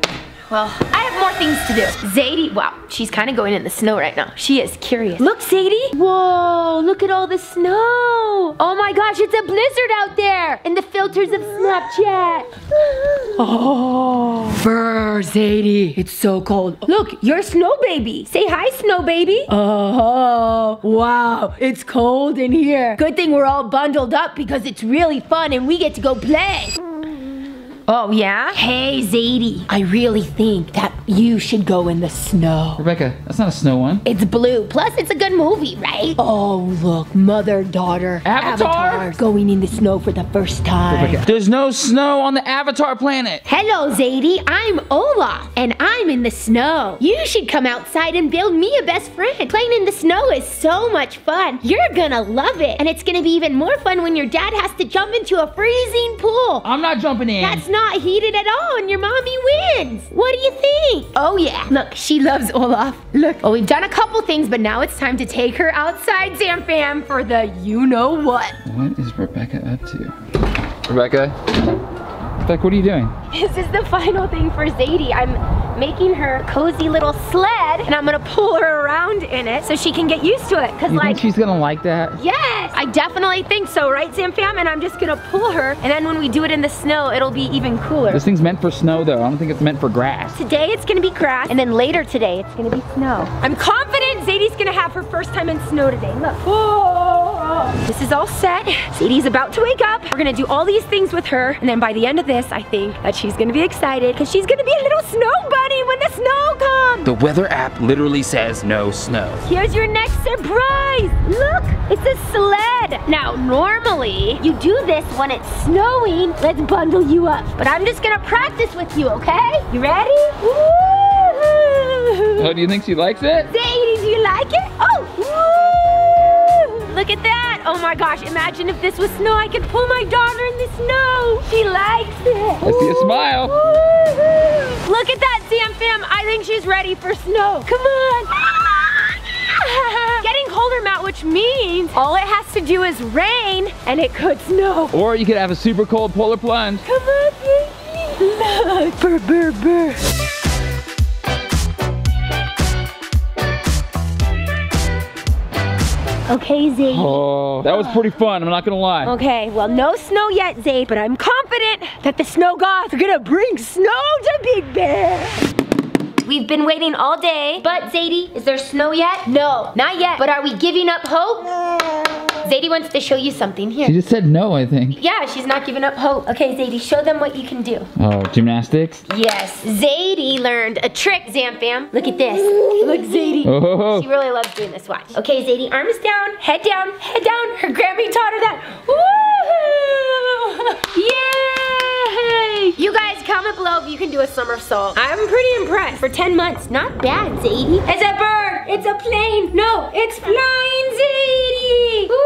Well, I have more things to do. Zadie, wow, she's kind of going in the snow right now. She is curious. Look, Zadie. Whoa, look at all the snow. Oh my gosh, it's a blizzard out there. And the filters of Snapchat. Oh, brr, Zadie. It's so cold. Look, you're Snow Baby. Say hi, Snow Baby. Oh, wow, it's cold in here. Good thing we're all bundled up because it's really fun and we get to go play. Oh, yeah? Hey, Zadie, I really think that you should go in the snow. Rebecca, that's not a snow one. It's blue. Plus, it's a good movie, right? Oh, look. Mother, daughter, Avatar, Avatar going in the snow for the first time. Rebecca, there's no snow on the Avatar planet. Hello, Zadie. I'm Olaf, and I'm in the snow. You should come outside and build me a best friend. Playing in the snow is so much fun. You're gonna love it. And it's gonna be even more fun when your dad has to jump into a freezing pool. I'm not jumping in. That's not heated at all, and your mommy wins. What do you think? Oh, yeah. Look, she loves Olaf. Look. Well, we've done a couple things, but now it's time to take her outside, Sam Fam, for the you-know-what. What is Rebecca up to? Rebecca? Rebecca, what are you doing? This is the final thing for Zadie. I'm making her a cozy little sled, and I'm gonna pull her around in it so she can get used to it. Cause you like, think she's gonna like that? Yes, I definitely think so, right, Sam Fam? And I'm just gonna pull her, and then when we do it in the snow, it'll be even cooler. This thing's meant for snow, though. I don't think it's meant for grass. Today it's gonna be grass, and then later today it's gonna be snow. I'm confident Zadie's gonna have her first time in snow today. Look. Whoa. This is all set. Zadie's about to wake up. We're gonna do all these things with her, and then by the end of this, I think that she's gonna be excited because she's gonna be a little snow bunny when the snow comes. The weather app literally says no snow. Here's your next surprise. Look, it's a sled. Now, normally, you do this when it's snowing. Let's bundle you up. But I'm just gonna practice with you, okay? You ready? Woo-hoo. Oh, do you think she likes it? Zadie, do you like it? Oh, woo. Look at that. Oh my gosh, imagine if this was snow. I could pull my daughter in the snow. She likes it. I see a smile. Look at that, Sam Fam. I think she's ready for snow. Come on. Getting colder, Matt, which means all it has to do is rain and it could snow. Or you could have a super cold polar plunge. Come on, baby. Look. Burr, burr, burr. Okay, Zadie. Oh, that was pretty fun, I'm not gonna lie. Okay, well, no snow yet, Zadie, but I'm confident that the snow gods are gonna bring snow to Big Bear. We've been waiting all day, but Zadie, is there snow yet? No, not yet, but are we giving up hope? No. Zadie wants to show you something here. She just said no, I think. Yeah, she's not giving up hope. Okay, Zadie, show them what you can do. Oh, gymnastics? Yes, Zadie learned a trick, Zam Fam. Look at this. Look, Zadie. Oh. She really loves doing this, watch. Okay, Zadie, arms down, head down, head down. Her Grammy taught her that. Woohoo! Yay! You guys, comment below if you can do a somersault. I'm pretty impressed. For ten months, not bad, Zadie. It's a bird, it's a plane. No, it's flying, Zadie. Ooh.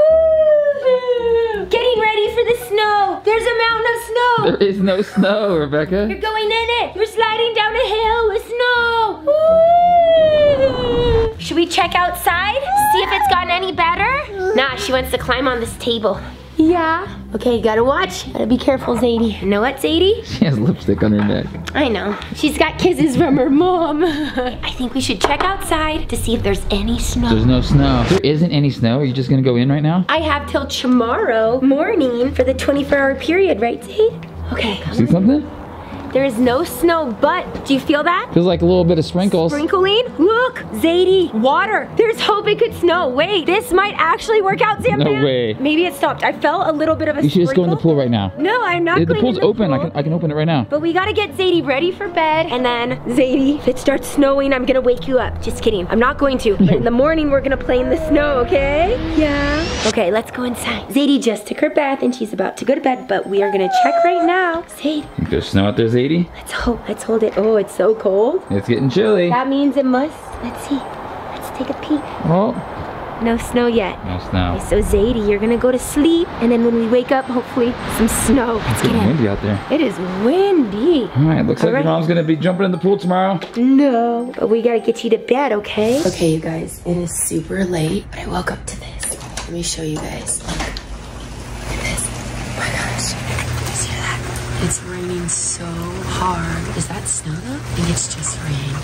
Getting ready for the snow. There's a mountain of snow. There is no snow, Rebecca. You're going in it. You're sliding down a hill with snow. Ooh. Should we check outside? See if it's gotten any better? Nah, she wants to climb on this table. Yeah. Okay, you gotta watch. Gotta be careful, Zadie. You know what, Zadie? She has lipstick on her neck. I know. She's got kisses from her mom. I think we should check outside to see if there's any snow. There's no snow. There isn't any snow. Are you just gonna go in right now? I have till tomorrow morning for the twenty-four hour period, right, Zadie? Okay. See something? There is no snow, but do you feel that? Feels like a little bit of sprinkles. Sprinkling? Look, Zadie, water. There's hope it could snow. Wait, this might actually work out, Zam Fam. No way. Maybe it stopped. I felt a little bit of a sprinkle. You should sprinkle. Just go in the pool right now. No, I'm not. The pool's open. Pool. I, can, I can open it right now. But we gotta get Zadie ready for bed, and then Zadie, if it starts snowing, I'm gonna wake you up. Just kidding. I'm not going to. But in the morning, we're gonna play in the snow. Okay? Yeah. Okay, let's go inside. Zadie just took her bath, and she's about to go to bed. But we are gonna check right now. Zadie. There's snow out there. Zadie? Let's hope. Let's hold it. Oh, it's so cold. It's getting chilly. That means it must. Let's see. Let's take a peek. Oh. No snow yet. No snow. Okay, so Zadie, you're gonna go to sleep, and then when we wake up, hopefully some snow. It's getting windy out there. It is windy. All right, looks All like right. your mom's gonna be jumping in the pool tomorrow. No, but we gotta get you to bed, okay? Okay, you guys, it is super late, but I woke up to this. Let me show you guys. Look at this. Oh my gosh. It's raining so hard. Is that snow though? I think it's just rain.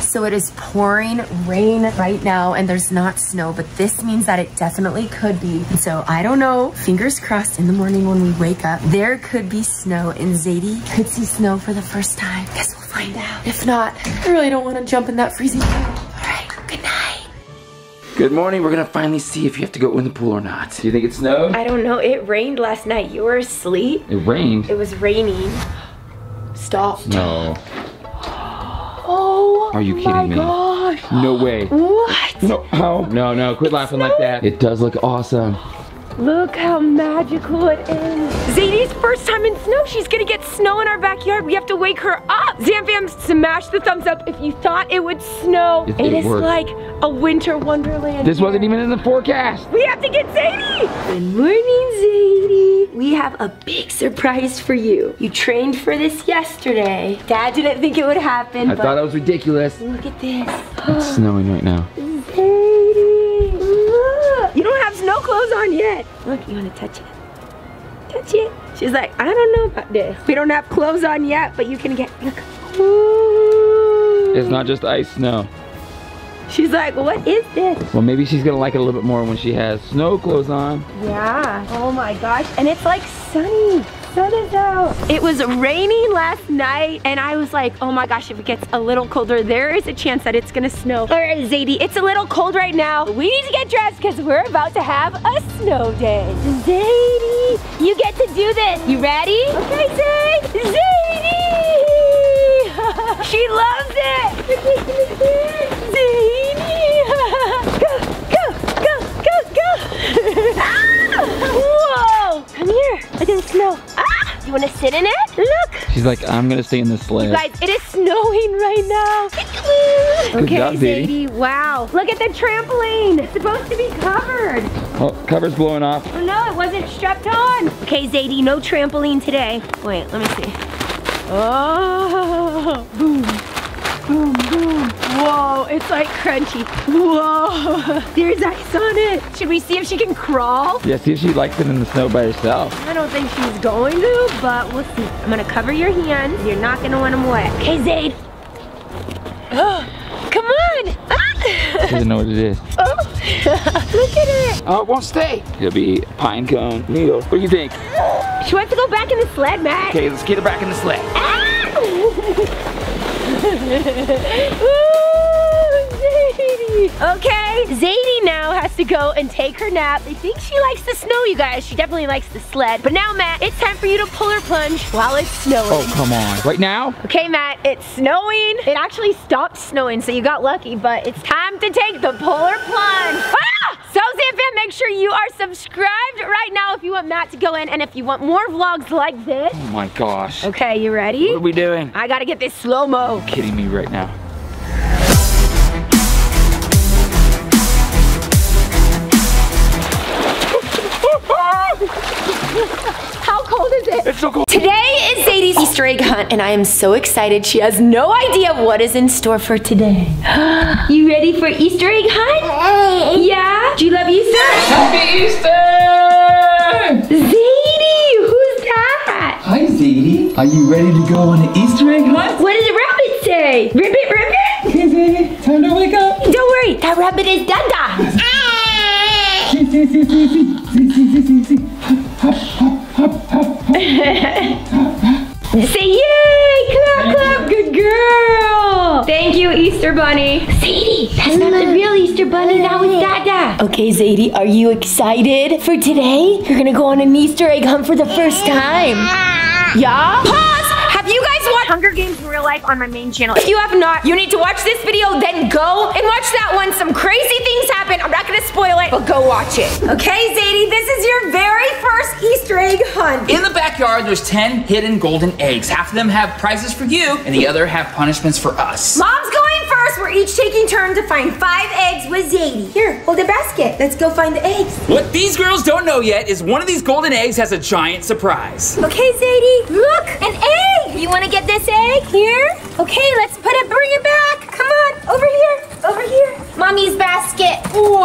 So it is pouring rain right now and there's not snow, but this means that it definitely could be. So I don't know, fingers crossed in the morning when we wake up, there could be snow and Zadie could see snow for the first time. Guess we'll find out. If not, I really don't want to jump in that freezing pool. All right, good night. Good morning, we're gonna finally see if you have to go in the pool or not. Do you think it snowed? I don't know, it rained last night. You were asleep. It rained? It was raining. stopped. No. Oh, are you kidding me? Oh my gosh. No way. What? No, oh, no, no, quit laughing like that. It does look awesome. Look how magical it is. Zadie's first time in snow. She's gonna get snow in our backyard. We have to wake her up. Zamfam, smash the thumbs up if you thought it would snow. It, it, it is worked. Like a winter wonderland. This here. Wasn't even in the forecast. We have to get Zadie. Good morning, Zadie. We have a big surprise for you. You trained for this yesterday. Dad didn't think it would happen. I but thought it was ridiculous. Look at this. It's snowing right now. Zadie, look. You don't have snow clothes on yet. Look, you wanna touch it? Touch it. She's like, I don't know about this. We don't have clothes on yet, but you can get, look. Ooh. It's not just ice snow. She's like, what is this? Well, maybe she's gonna like it a little bit more when she has snow clothes on. Yeah, oh my gosh. And it's like sunny. Sun is out. It was raining last night, and I was like, oh my gosh, if it gets a little colder, there is a chance that it's gonna snow. All right, Zadie, it's a little cold right now. We need to get dressed because we're about to have a snow day. Zadie, you get to do this. You ready? Okay, Zadie. Zadie! She loves it. You're taking it there. Zadie! Go, go, go, go, go! Ah! Whoa! Come here. Look at the snow. You wanna sit in it? Look! She's like, I'm gonna stay in this sleigh. You guys, it is snowing right now. Okay, job, Zadie. Zadie, wow. Look at the trampoline. It's supposed to be covered. Oh, cover's blowing off. Oh no, it wasn't strapped on. Okay, Zadie, no trampoline today. Wait, let me see. Oh, boom, boom, boom. Whoa, it's like crunchy. Whoa, there's ice on it. Should we see if she can crawl? Yeah, see if she likes it in the snow by herself. I don't think she's going to, but we'll see. I'm gonna cover your hands. You're not gonna want them wet. Okay, Zadie. Oh, come on. Ah. She doesn't know what it is. Oh, look at it. Oh, it won't stay. It'll be pine cone needle. What do you think? She wants to go back in the sled, Matt. Okay, let's get her back in the sled. Ah. Okay, Zadie now has to go and take her nap. I think she likes the snow, you guys. She definitely likes the sled. But now, Matt, it's time for you to pull her plunge while it's snowing. Oh, come on. Right now? Okay, Matt, it's snowing. It actually stopped snowing, so you got lucky, but it's time to take the puller plunge. Ah! So, Zamfam, make sure you are subscribed right now if you want Matt to go in and if you want more vlogs like this. Oh, my gosh. Okay, you ready? What are we doing? I gotta get this slow-mo. You're kidding me right now. How cold is it? It's so cold. Today is Zadie's Easter egg hunt, and I am so excited. She has no idea what is in store for today. You ready for Easter egg hunt? Hey. Yeah? Do you love Easter? Happy Easter! Zadie, who's that? Hi, Zadie. Are you ready to go on an Easter egg hunt? What did the rabbit say? Ribbit, ribbit? Okay, Zadie, time to wake up. Don't worry, that rabbit is Dada. See, see, see, see, see, see, hop, hop, hop, hop. Say yay! Clap, clap, good girl! Thank you, Easter Bunny. Zadie, that's not the real Easter Bunny, that was Dada. Okay, Zadie, are you excited for today? You're gonna go on an Easter egg hunt for the first time. Yeah? Pause! Have you guys watched Hunger Games in Real Life on my main channel? If you have not, you need to watch this video, then go and watch that one. Some crazy things happen. I'm not gonna spoil it, but go watch it. Okay, Zadie, this is your very first Easter egg hunt. In the backyard, there's ten hidden golden eggs. Half of them have prizes for you, and the other have punishments for us. Mom's going first. We're each taking turns to find five eggs with Zadie. Here, hold a basket. Let's go find the eggs. What these girls don't know yet is one of these golden eggs has a giant surprise. Okay, Zadie, look, an egg. You want to get this egg here? Okay, let's put it, bring it back. Come on, over here, over here. Mommy's basket. Ooh,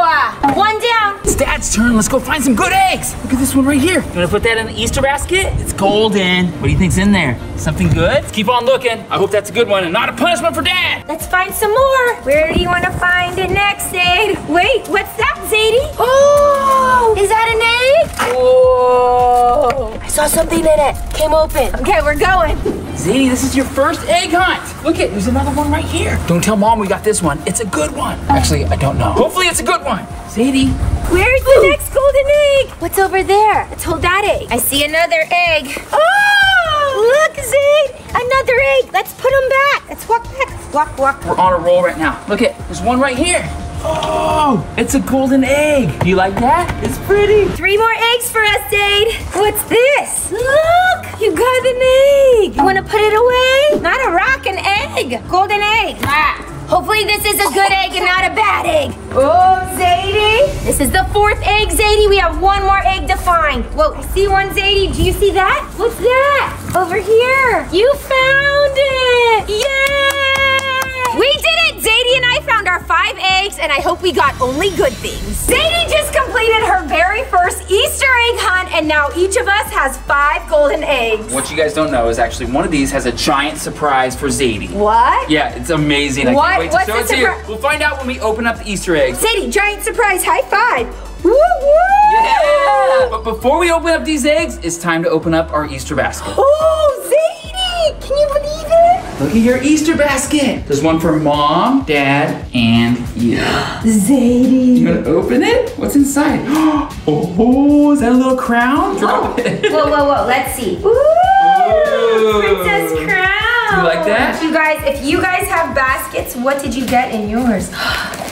one down. It's Dad's turn. Let's go find some good eggs. Look at this one right here. You want to put that in the Easter basket? It's golden. What do you think's in there? Something good? Let's keep on looking. I hope that's a good one and not a punishment for Dad. Let's find some more. Where do you want to find it next, Zadie? Wait, what's that, Zadie? Oh, is that an egg? Oh, I saw something in it. Came open. Okay, we're going. Zadie, this is your first egg hunt. Look it, there's another one right here. Don't tell Mom we got this one. It's a good one. Actually, I don't know. Hopefully it's a good one. Zadie. Where's the Ooh. next golden egg? What's over there? Let's hold that egg. I see another egg. Oh! Look, Zade, another egg. Let's put them back. Let's walk back. Let's walk, walk. We're on a roll right now. Look at, there's one right here. Oh, it's a golden egg. Do you like that? It's pretty. Three more eggs for us, Zade. What's this? Look, you got an egg. You want to put it away? Not a rock, an egg. Golden egg. Ah. Hopefully this is a good egg and not a bad egg. Oh, Zadie. This is the fourth egg, Zadie. We have one more egg to find. Whoa, I see one, Zadie. Do you see that? What's that? Over here. You found it. Yay! We did it! Zadie and I found our five eggs, and I hope we got only good things. Zadie just completed her very first Easter egg hunt, and now each of us has five golden eggs. What you guys don't know is actually one of these has a giant surprise for Zadie. What? Yeah, it's amazing. I what? can't wait to What's show it to you. We'll find out when we open up the Easter eggs. Zadie, giant surprise, high five. Woo woo! Yeah! But before we open up these eggs, it's time to open up our Easter basket. Oh, Zadie! Can you believe it? Look at your Easter basket. There's one for Mom, Dad, and you. Zadie! You gonna open it? What's inside? Oh, is that a little crown? Drop it. Whoa, whoa, whoa! Let's see. Ooh! Ooh. Princess crown. Do you like that? You guys, if you guys have baskets, what did you get in yours?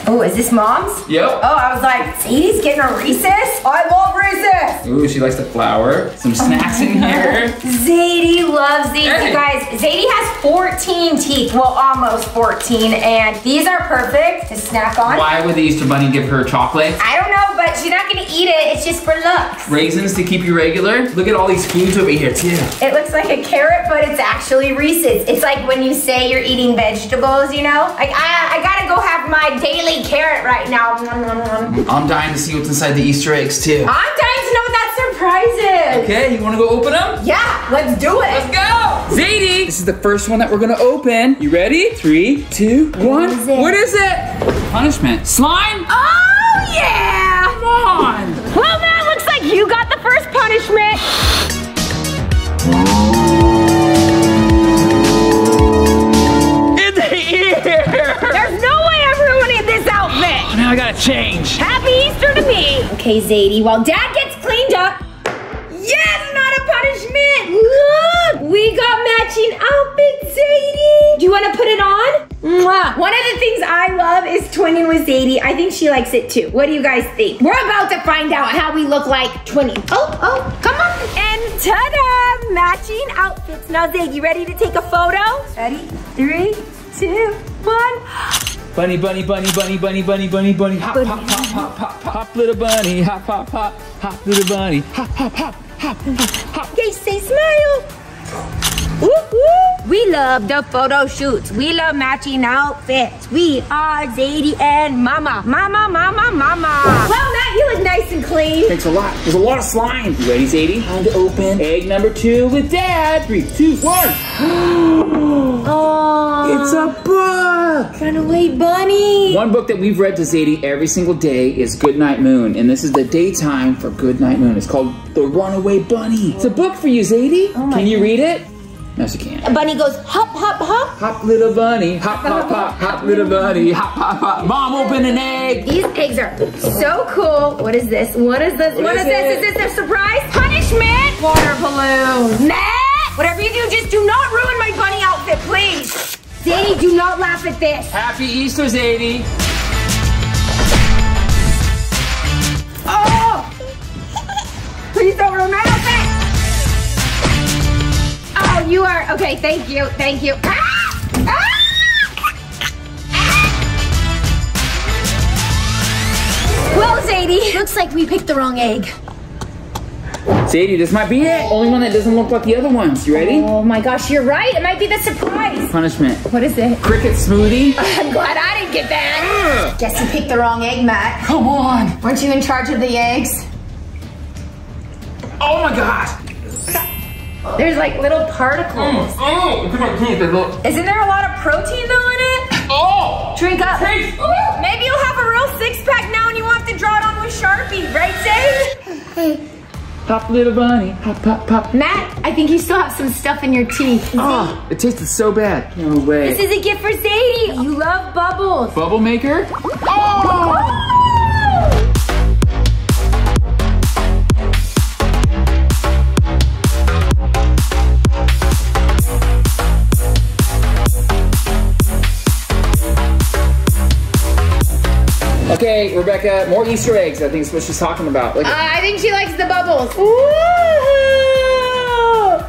Oh, is this Mom's? Yep. Oh, I was like, Zadie's getting a Reese's? I love Reese's! Ooh, she likes the flour. Some snacks in here. Zadie loves these, hey. You guys. Zadie has fourteen teeth. Well, almost fourteen, and these are perfect to snack on. Why would the Easter Bunny give her chocolate? I don't know, but she's not gonna eat it. It's just for looks. Raisins to keep you regular. Look at all these foods over here, too. It looks like a carrot, but it's actually Reese's. It's like when you say you're eating vegetables, you know? Like, I, I gotta go have my daily carrot right now. I'm dying to see what's inside the Easter eggs too. I'm dying to know what that surprise is. Okay, you wanna go open them? Yeah, let's do it. Let's go. Zadie, this is the first one that we're gonna open. You ready? Three, two, one. What is it? What is it? Punishment. Slime? Oh yeah! Come on. Well, Matt, looks like you got the first punishment. In the ear. There's no outfit. Now I gotta change. Happy Easter to me. Okay, Zadie, while Dad gets cleaned up. Yes, not a punishment. Look, we got matching outfits, Zadie. Do you wanna put it on? Mwah. One of the things I love is twinning with Zadie. I think she likes it too. What do you guys think? We're about to find out how we look like twinning. Oh, oh, come on. And ta-da, matching outfits. Now, Zadie, ready to take a photo? Ready? Three, two, one. Bunny, bunny, bunny, bunny, bunny, bunny, bunny, bunny, hop, hop, hop, hop, hop, hop, little bunny, hop, hop, hop, hop, little bunny, hop, hop, hop, hop, hop. Okay, say smile. Woo, woo. We love the photo shoots. We love matching outfits. We are Zadie and Mama. Mama, Mama, Mama. Well, Matt, you look nice and clean. Thanks a lot. There's a lot of slime. You ready, Zadie? Time to open egg number two with Dad. Three, two, one. Oh, it's a book. Runaway Bunny. One book that we've read to Zadie every single day is Goodnight Moon, and this is the daytime for Goodnight Moon. It's called The Runaway Bunny. It's a book for you, Zadie. Oh can you God. read it? No, she can't. A bunny goes hop, hop, hop. Hop, little bunny. Hop, hop, hop. Hop, little bunny. Hop, hop, hop. Mom, open an egg. These eggs are so cool. What is this? What is this? What, what is, is this? Is this a surprise? Punishment? Water balloon. Matt! Whatever you do, just do not ruin my bunny outfit, please. Zadie, do not laugh at this. Happy Easter, Zadie. Oh! Please don't ruin my outfit. Oh, you are, okay, thank you, thank you. Ah! Ah! Ah! Well, Zadie, looks like we picked the wrong egg. Zadie, this might be it. Only one that doesn't look like the other ones. You ready? Oh my gosh, you're right. It might be the surprise. Punishment. What is it? Cricket smoothie. I'm glad I didn't get that. Ugh. Guess you picked the wrong egg, Matt. Come on. Weren't you in charge of the eggs? Oh my gosh. There's like little particles. Mm. Oh, look at my teeth. They look. Isn't there a lot of protein though in it? Oh. Drink up. Taste. Ooh, maybe you'll have a real six pack now and you won't have to draw it on with Sharpie, right, Zadie? Hey. Pop, little bunny, hop, pop, pop. Matt, I think you still have some stuff in your teeth. Oh, it tasted so bad. No way. This is a gift for Zadie. You love bubbles. Bubble maker? Oh! Oh! Okay, Rebecca, more Easter eggs, I think is what she's talking about. Look uh, I think she likes the bubbles. Woohoo!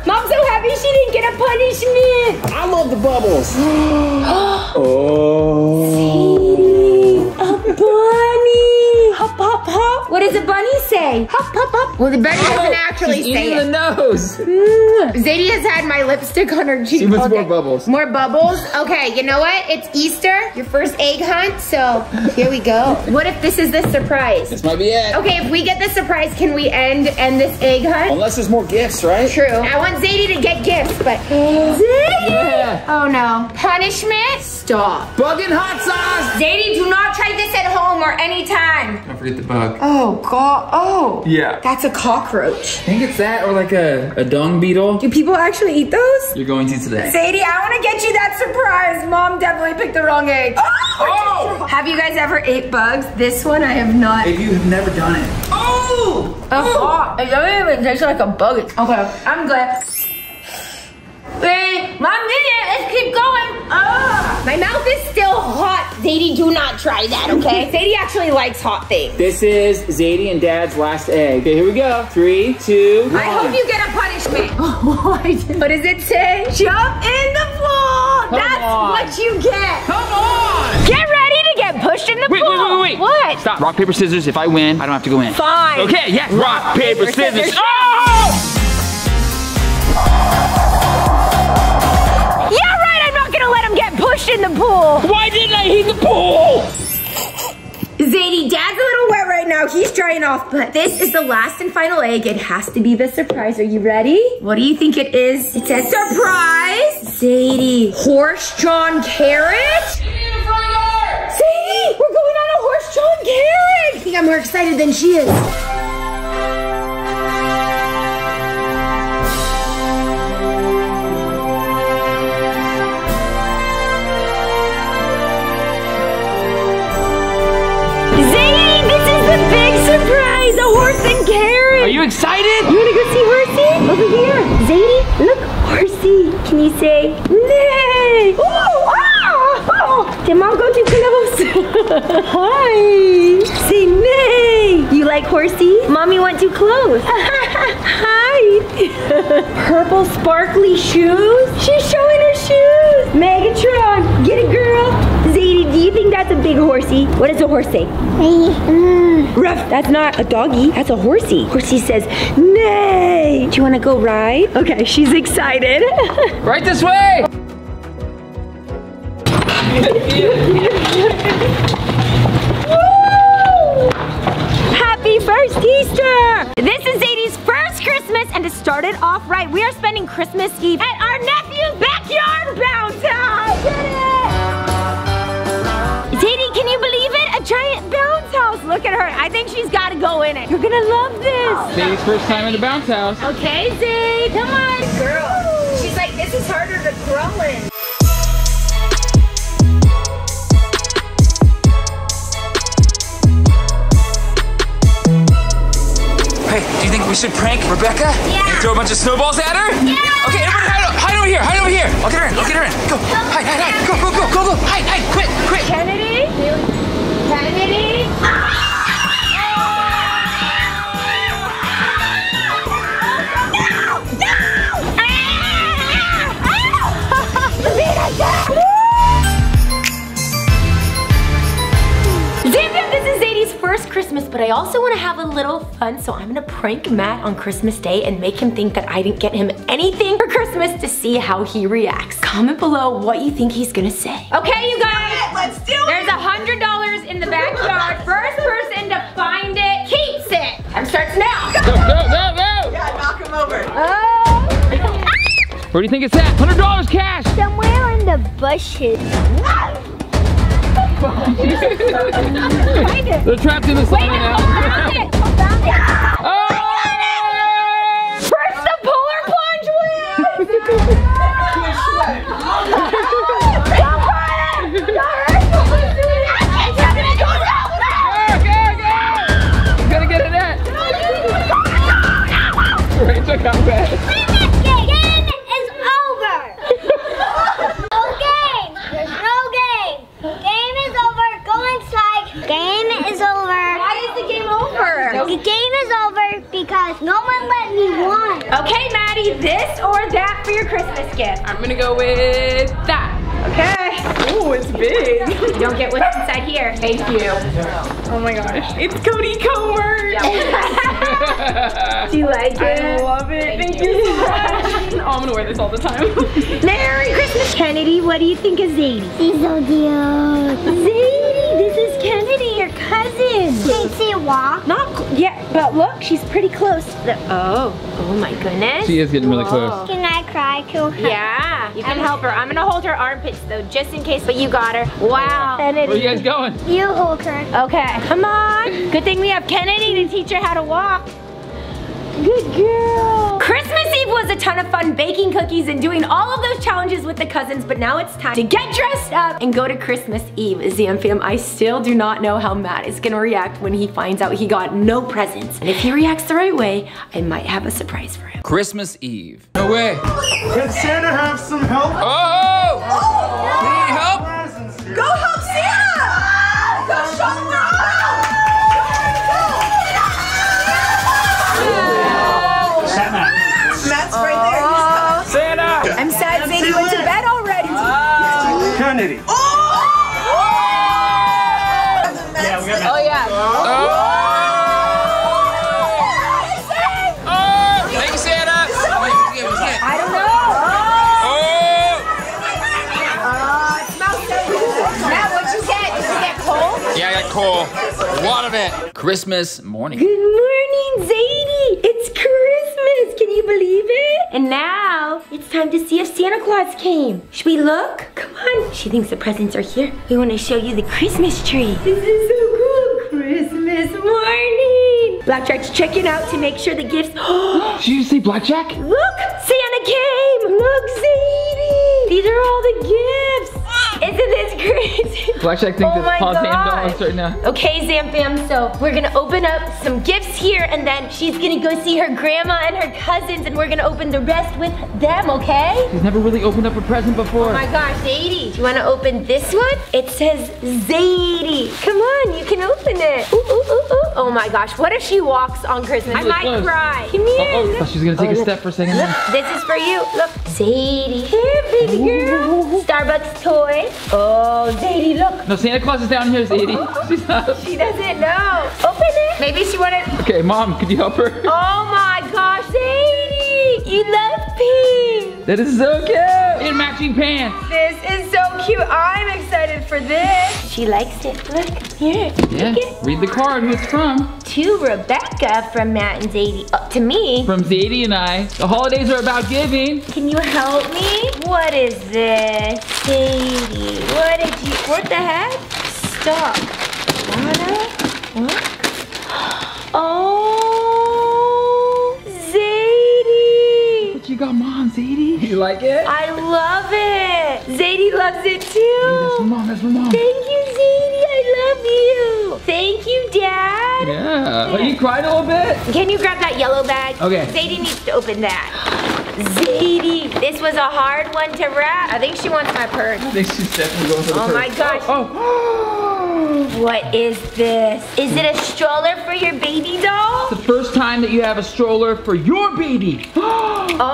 Mom's so happy she didn't get a punishment. I love the bubbles. Oh. See? A bunny. Hop, hop, hop. What does a bunny say? Hop, hop, hop. Well, the bunny oh, doesn't actually say it. The nose. Mm. Zadie has had my lipstick on her cheek. She wants more bubbles. More bubbles? Okay, you know what? It's Easter, your first egg hunt, so here we go. What if this is the surprise? This might be it. Okay, if we get the surprise, can we end, end this egg hunt? Unless there's more gifts, right? True. I want Zadie to get gifts, but Zadie! Yeah. Oh no. Punishment? Stop. Bug and hot sauce! Zadie, do not try this at home or anytime. Don't forget the bug. Oh god. Oh. Yeah. That's a cockroach. I think it's that or like a, a dung beetle. Do people actually eat those? You're going to today. Zadie, I want to get you that surprise. Mom definitely picked the wrong egg. Oh! Oh! Have you guys ever ate bugs? This one I have not. If you have never done it. Oh! Oh! It doesn't even taste like a bug. Okay, I'm glad. Wait, Mom did it. Let's keep going. Oh. My mouth is still hot. Zadie, do not try that, okay? Zadie actually likes hot things. This is Zadie and Dad's last egg. Okay, here we go. Three, two, one. I hope you get a punishment. Oh, what does it say? Jump in the pool. Come That's on. What you get. Come on. Get ready to get pushed in the wait, pool. Wait, wait, wait, wait. What? Stop. Rock, paper, scissors. If I win, I don't have to go in. Fine. Okay, yes. Rock, Rock paper, paper, scissors. scissors. Oh! In the pool. Why didn't I heat the pool? Zadie, Dad's a little wet right now. He's drying off, but this is the last and final egg. It has to be the surprise. Are you ready? What do you think it is? It says surprise. Zadie, horse-drawn carriage? Zadie, we're going on a horse-drawn carriage. I think I'm more excited than she is. A horse and carriage. Are you excited? You want to go see Horsey? Over here. Zadie, look, Horsey. Can you say, nay? Ooh, ah, oh. Did Mom go too close? Hi. Say, nay. You like Horsey? Mommy went too close. Hi. Purple sparkly shoes. She's showing her shoes. Megatron, get it, girl. Zadie, do you think that's a big horsey? What does a horse say? Mm. Ruff, that's not a doggy, that's a horsey. Horsey says, nay. Do you want to go ride? Okay, she's excited. Right this way. Woo! Happy first Easter. This is Zadie's first Christmas, and to start it off right, we are spending Christmas Eve at our nephew's backyard bounce house. Get it? Zadie, can you believe it? A giant bounce house. Look at her. I think she's got to go in it. You're going to love this. Zadie's first time in the bounce house. Okay, Zadie. Come on. Girl, Woo. She's like, this is harder to grow in. Hey, do you think we should prank Rebecca? Yeah. And throw a bunch of snowballs at her? Yeah. Okay, everybody hide, up. hide over here. Hide over here. I'll get her in. I'll get her in. Go. Hide, hide, hide. Go, go, go, go, go. Hide, hide. Quick, quick. Kennedy? Kennedy? First Christmas, but I also want to have a little fun, so I'm gonna prank Matt on Christmas Day and make him think that I didn't get him anything for Christmas to see how he reacts. Comment below what you think he's gonna say. Okay, you guys, let's do it. There's a hundred dollars in the backyard. First person to find it keeps it. Time starts now. Go, go, go, go. Yeah, knock him over. Oh. Where do you think it's at? Hundred dollars cash. Somewhere in the bushes. They're trapped in the slime now. Wait, I found it. I found it. Oh! First, the polar plunge wins! Go, go, go! You gotta get it at. Right, look how bad. Game is over. Why is the game over? The game is over because no one let me win. Okay, Maddie, this or that for your Christmas gift? I'm gonna go with that. Okay. Oh, it's big. You don't get what's inside here. Thank you. Oh my gosh. It's Cody Coward. Yeah. Do you like it? I love it. Thank, Thank you. you so much. Oh, I'm gonna wear this all the time. Merry Christmas, Kennedy. What do you think of Zadie? She's so cute. Zadie, this is Kennedy, your cousin. Can she walk? Not yet, but look, she's pretty close. Oh, oh my goodness. She is getting really Whoa. close. Can I cry to her? Yeah, you can um, help her. I'm gonna hold her armpits though, just in case, but you got her. Wow. Kennedy. Where are you guys going? You hold her. Okay, come on. Good thing we have Kennedy to teach her how to walk. Good girl. Christmas Eve was a ton of fun baking cookies and doing all of those challenges with the cousins, but now it's time to get dressed up and go to Christmas Eve. Z M fam, I still do not know how Matt is gonna react when he finds out he got no presents. And if he reacts the right way, I might have a surprise for him. Christmas Eve. No way. Can Santa have some help? Oh! oh, oh no. Need help? Go help Santa! Ah, go show them! Matt's right uh, there. Santa! I'm sad Zadie went to bed already. Uh, Kennedy. Oh! Oh! Yeah, we got oh, yeah. Oh! Oh! Oh! Thank you, Santa! I don't know. Oh! Uh, it smells so good. Matt, what'd you get? Did you get coal? Yeah, I got coal. A lot of it. Christmas morning. Good morning, Zadie. It's Christmas. Can you believe it? And now it's time to see if Santa Claus came. Should we look? Come on. She thinks the presents are here. We want to show you the Christmas tree. This is so cool. Christmas morning. Blackjack's checking out to make sure the gifts. Did you see Blackjack? Look, Santa came. Look, Zadie. These are all the gifts. Isn't this crazy? Blackjack thinks it's pausing dollars right now. Okay, Z M fam, so we're gonna open up some gifts here and then she's gonna go see her grandma and her cousins and we're gonna open the rest with them, okay? She's never really opened up a present before. Oh my gosh, Zadie. Do you wanna open this one? It says Zadie. Come on, you can open it. Ooh, ooh, ooh, ooh. Oh my gosh, what if she walks on Christmas? Really I might close. cry. Come here. Uh -oh. Oh, she's gonna take oh, a step for a second. Look, this is for you. Look, Zadie. Here, baby girl. Starbucks toy. Oh, Zadie, look. No, Santa Claus is down here, Zadie. She's not. She doesn't know. Open it. Maybe she wanted. Okay, Mom, could you help her? Oh my gosh, Zadie, you love pink. That is so cute. And matching pants. This is so cute. I'm excited for this. She likes it. Look, here. Yeah. It. Read the card. Who it's from? To Rebecca from Matt and Zadie. Oh, to me. From Zadie and I. The holidays are about giving. Can you help me? What is this? Zadie. What did you, what the heck? Stop. What? Oh, Zadie. What you got, Mom, Zadie? You like it? I love it. Zadie loves it too. Hey, that's for Mom, that's for Mom. Thank you, Zadie, I love you. Thank you, Dad. Yeah, are you crying a little bit? Can you grab that yellow bag? Okay. Zadie needs to open that. Zadie, this was a hard one to wrap. I think she wants my purse. I think she's definitely going for the oh purse. Oh my gosh. Oh, oh. What is this? Is it a stroller for your baby doll? It's the first time that you have a stroller for your baby. Oh, oh.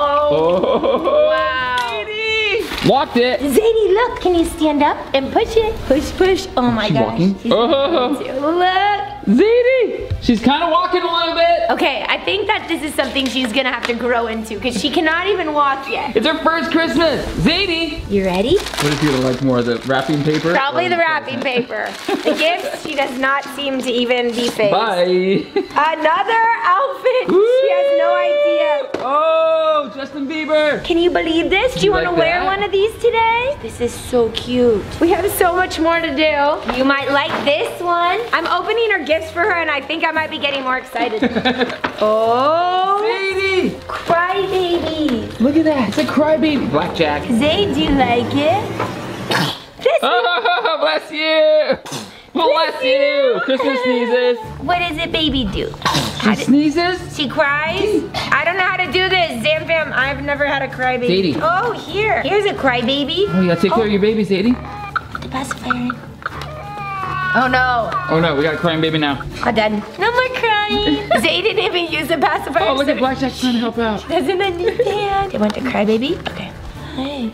Wow. Zadie. Locked it. Zadie, look, can you stand up and push it? Push, push. Oh my she's gosh. Walking. She's walking. Oh. Look. Zadie. She's kind of walking a little bit. Okay, I think that this is something she's gonna have to grow into because she cannot even walk yet. It's her first Christmas. Zadie! You ready? What if you like more of the wrapping paper? Probably the wrapping paper. The gifts, she does not seem to even be fazed. Bye. Another outfit. Woo! She has no idea. Oh, Justin Bieber. Can you believe this? Do you, you wanna like wear that? one of these today? This is so cute. We have so much more to do. You might like this one. I'm opening her gifts for her and I think I I might be getting more excited. Oh, Zadie! Crybaby! Look at that! It's a crybaby. Blackjack. Zadie, do you like it? This oh, bless you! Bless, bless you! you. Christmas sneezes. What does a baby do? She sneezes. She cries. I don't know how to do this, Zam Fam. I've never had a crybaby. Zadie. Oh, here. Here's a crybaby. Oh, you gotta take oh. care of your baby, Zadie. The best player. Oh no. Oh no, we got a crying baby now. I'm done. No more crying. Zadie didn't even use the pacifier. Oh, look at Blackjack trying to help out. She doesn't understand. They want to cry baby? Okay. Hey.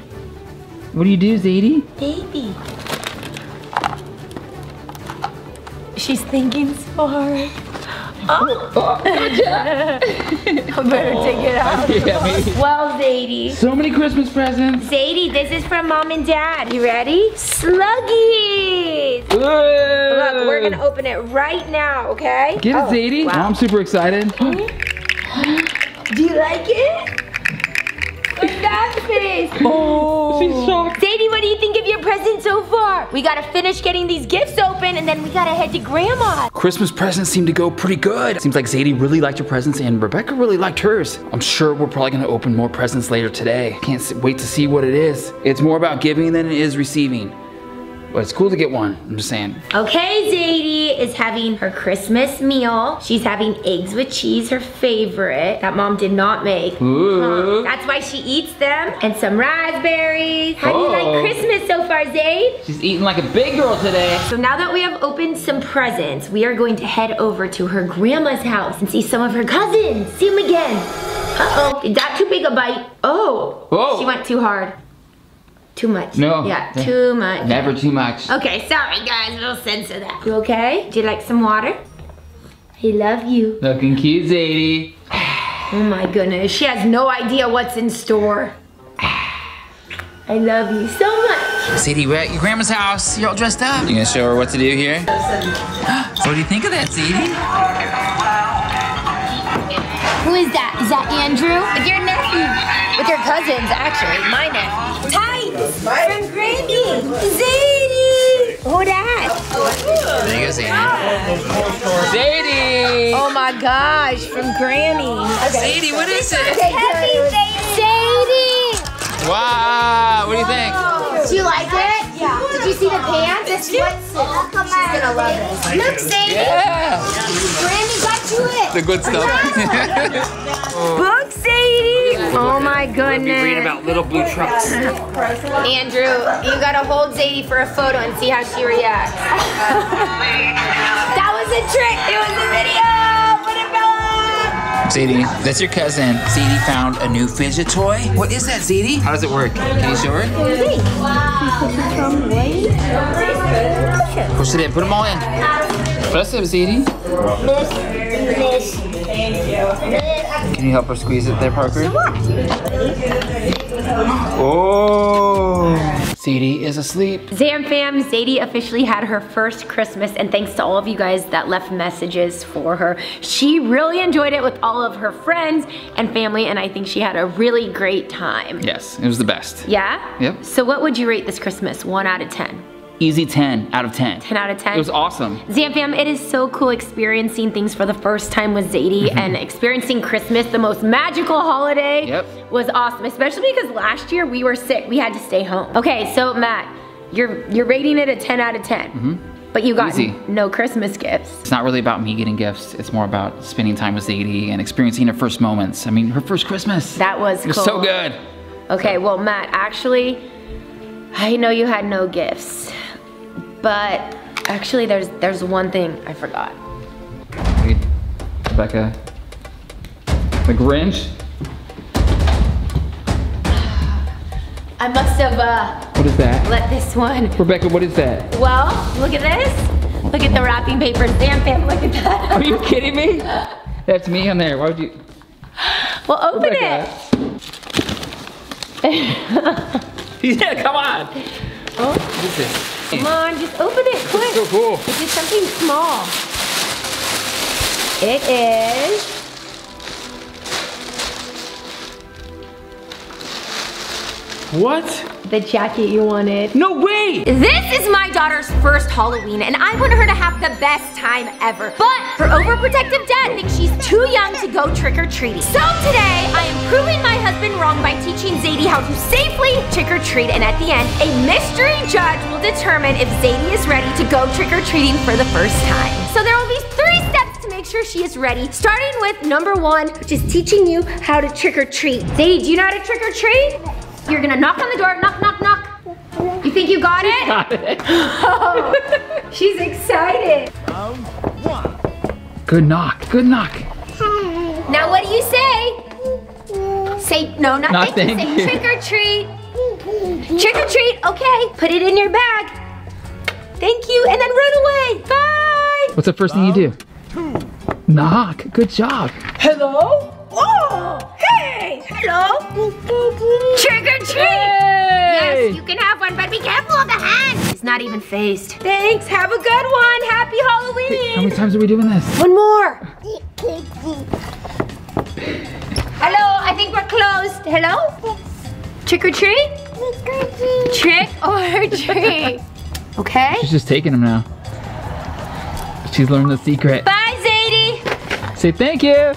What do you do, Zadie? Baby. She's thinking so hard. Oh, oh gotcha. I better oh, take it out. Yeah, well, Zadie. So many Christmas presents. Zadie, this is from Mom and Dad. You ready? Sluggies. Ooh. Look, we're gonna open it right now, okay? Get oh, it, Zadie. Wow. I'm super excited. Mm-hmm. Do you like it? Look at that face. Oh. She's shocked. Zadie, what do you think of your present so far? We gotta finish getting these gifts open and then we gotta head to Grandma. Christmas presents seem to go pretty good. Seems like Zadie really liked your presents and Rebecca really liked hers. I'm sure we're probably gonna open more presents later today. Can't wait to see what it is. It's more about giving than it is receiving. But it's cool to get one, I'm just saying. Okay, Zadie is having her Christmas meal. She's having eggs with cheese, her favorite, that Mom did not make. Ooh. Uh, that's why she eats them. And some raspberries. How oh. do you like Christmas so far, Zadie? She's eating like a big girl today. So now that we have opened some presents, we are going to head over to her grandma's house and see some of her cousins. See them again. Uh-oh, is that too big a bite? Oh, Whoa. She went too hard. Too much. No. Yeah, too much. Never too much. Okay, sorry guys, we'll censor that. You okay? Do you like some water? I love you. Looking cute, Zadie. Oh my goodness, she has no idea what's in store. I love you so much. Zadie, we're at your grandma's house. You're all dressed up. You gonna show her what to do here? So what do you think of that, Zadie? Who is that? Is that Andrew? With your nephew. With your cousins, actually. My nephew. Ty! From Granny! Zadie! Who that? There you go, Zadie. Zadie! Oh my gosh, from Granny. Okay. Zadie, what is it? Happy Zadie! Wow, what do you think? Do you like it? Yeah. Did you see the pants? It's what's come out. She's gonna love it. Look, Zadie! Yeah! Granny got you it! The good stuff. Books, Zadie! Oh my goodness. We read about little blue trucks. Andrew, you gotta hold Zadie for a photo and see how she reacts. That was a trick. It was a video. Put it back. Zadie, that's your cousin. Zadie found a new fidget toy. What is that, Zadie? How does it work? Can you show her? Wow. Push it in. Put them all in. Press it, Zadie. This. This. Can you help her squeeze it there, Parker? Oh! Zadie is asleep. Zam fam, Zadie officially had her first Christmas, and thanks to all of you guys that left messages for her. She really enjoyed it with all of her friends and family, and I think she had a really great time. Yes, it was the best. Yeah? Yep. So what would you rate this Christmas, one out of ten? Easy ten out of ten. ten out of ten? It was awesome. Zam fam, it is so cool experiencing things for the first time with Zadie mm-hmm. and experiencing Christmas, the most magical holiday, yep. was awesome, especially because last year we were sick. We had to stay home. Okay, so Matt, you're you're rating it a ten out of ten. Mm-hmm. But you got Easy. no Christmas gifts. It's not really about me getting gifts. It's more about spending time with Zadie and experiencing her first moments. I mean, her first Christmas. That was, it was cool. so good. Okay, so. well, Matt, actually, I know you had no gifts. But actually, there's there's one thing I forgot. Wait, Rebecca, the Grinch. I must have. Uh, what is that? Let this one. Rebecca, what is that? Well, look at this. Look at the wrapping paper. Damn, fam, look at that. Are you kidding me? That's me on there. Why would you? Well, open Rebecca. it. Yeah, come on. Oh. What is this? Come on, just open it quick. So cool. It's just something small. It is. What? The jacket you wanted. No way! This is my daughter's first Halloween, and I want her to have the best time ever. But her overprotective dad thinks she's too young to go trick-or-treating. So today, I am proving my husband wrong by teaching Zadie how to safely trick-or-treat, and at the end, a mystery judge will determine if Zadie is ready to go trick-or-treating for the first time. So there will be three steps to make sure she is ready, starting with number one, which is teaching you how to trick-or-treat. Zadie, do you know how to trick-or-treat? You're gonna knock on the door, knock, knock, knock. You think you got it? Got it. Oh. She's excited. Round one. Good knock. Good knock. Hi. Now what do you say? Say no, not, not thank you. Thank you. Say trick or treat. Trick or treat. Okay. Put it in your bag. Thank you, and then run away. Bye. What's the first Round thing you do? Two. Knock. Good job. Hello. Oh, hey! Hello! Trick or treat! Hey. Yes, you can have one, but be careful of the hand! It's not even phased. Thanks, have a good one! Happy Halloween! Hey, how many times are we doing this? One more! Hello, I think we're closed. Hello? Trick or treat? Trick or treat! Okay? She's just taking them now. She's learned the secret. Bye, Zadie! Say thank you!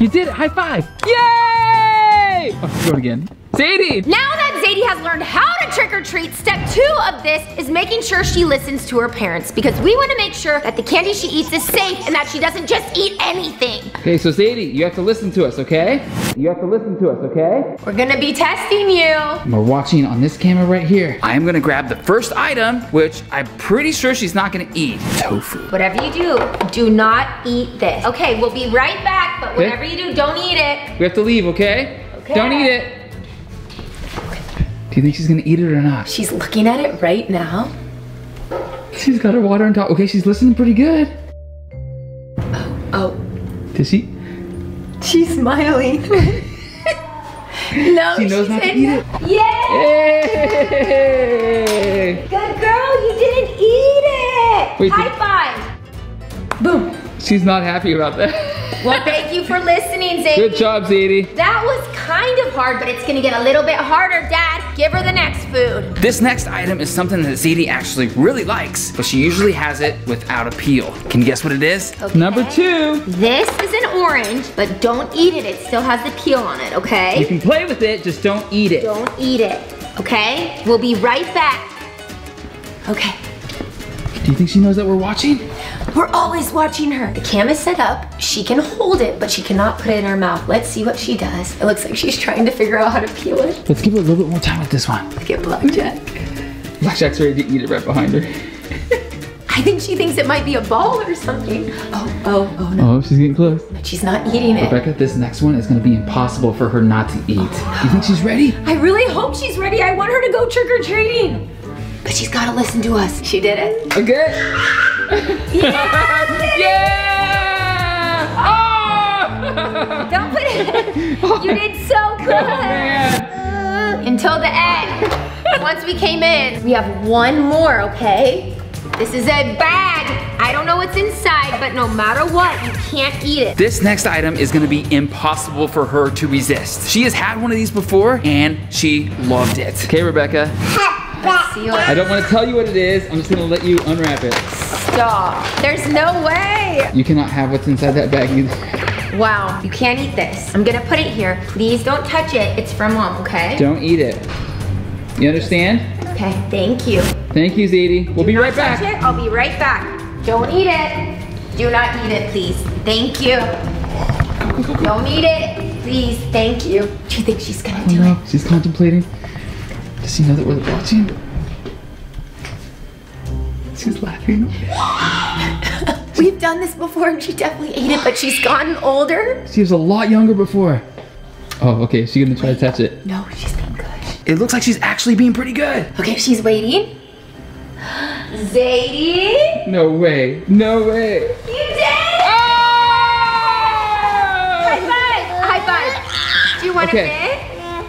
You did it! High five! Yay! Oh, let's do it again. Zadie! Now that Zadie has learned how to trick or treat, step two of this is making sure she listens to her parents, because we want to make sure that the candy she eats is safe and that she doesn't just eat anything. Okay, so Zadie, you have to listen to us, okay? You have to listen to us, okay? We're gonna be testing you. We're watching on this camera right here. I am gonna grab the first item, which I'm pretty sure she's not gonna eat. Tofu. Whatever you do, do not eat this. Okay, we'll be right back, but whatever you do, don't eat it. We have to leave, okay? Okay. Don't eat it. Do you think she's gonna eat it or not? She's looking at it right now. She's got her water on top. Okay, she's listening pretty good. Oh, oh. Did she? She's smiling. No, she knows not to eat it. Yay! Yay! Good girl, you didn't eat it! Wait, high five! Boom! She's not happy about that. Well, thank you for listening, Zadie. Good job, Zadie. That was kind of hard, but it's gonna get a little bit harder, Dad. Give her the next food. This next item is something that Zadie actually really likes, but she usually has it without a peel. Can you guess what it is? Okay. Number two. This is an orange, but don't eat it. It still has the peel on it, okay? You can play with it, just don't eat it. Don't eat it, okay? We'll be right back. Okay. Do you think she knows that we're watching? We're always watching her. The cam is set up. She can hold it, but she cannot put it in her mouth. Let's see what she does. It looks like she's trying to figure out how to peel it. Let's give her a little bit more time with this one. Look at Blackjack. Blackjack's ready to eat it right behind her. I think she thinks it might be a ball or something. Oh, oh, oh no. Oh, she's getting close. But she's not eating it. Rebecca, this next one is gonna be impossible for her not to eat. Oh. Do you think she's ready? I really hope she's ready. I want her to go trick-or-treating. But she's gotta listen to us. She did it. Okay. Yeah! Yeah! Oh! Don't put it in. You did so good. Oh, man. Until the end. Once we came in. We have one more, okay? This is a bag. I don't know what's inside, but no matter what, you can't eat it. This next item is gonna be impossible for her to resist. She has had one of these before, and she loved it. Okay, Rebecca. I don't want to tell you what it is. I'm just going to let you unwrap it. Stop. There's no way. You cannot have what's inside that bag either. Wow. You can't eat this. I'm going to put it here. Please don't touch it. It's from Mom, okay? Don't eat it. You understand? Okay. Thank you. Thank you, Zadie. We'll be right back. Touch it. I'll be right back. Don't eat it. Do not eat it, please. Thank you. Don't eat it. Please. Thank you. Do you think she's going to do it? She's contemplating. Does she know that we're watching? She's laughing. We've done this before and she definitely ate it, but she's gotten older. She was a lot younger before. Oh, okay, is she gonna try Wait. to touch it? No, she's being good. It looks like she's actually being pretty good. Okay, she's waiting. Zadie? No way, no way. You did it! Oh! High five, high five. Do you want okay. a bit?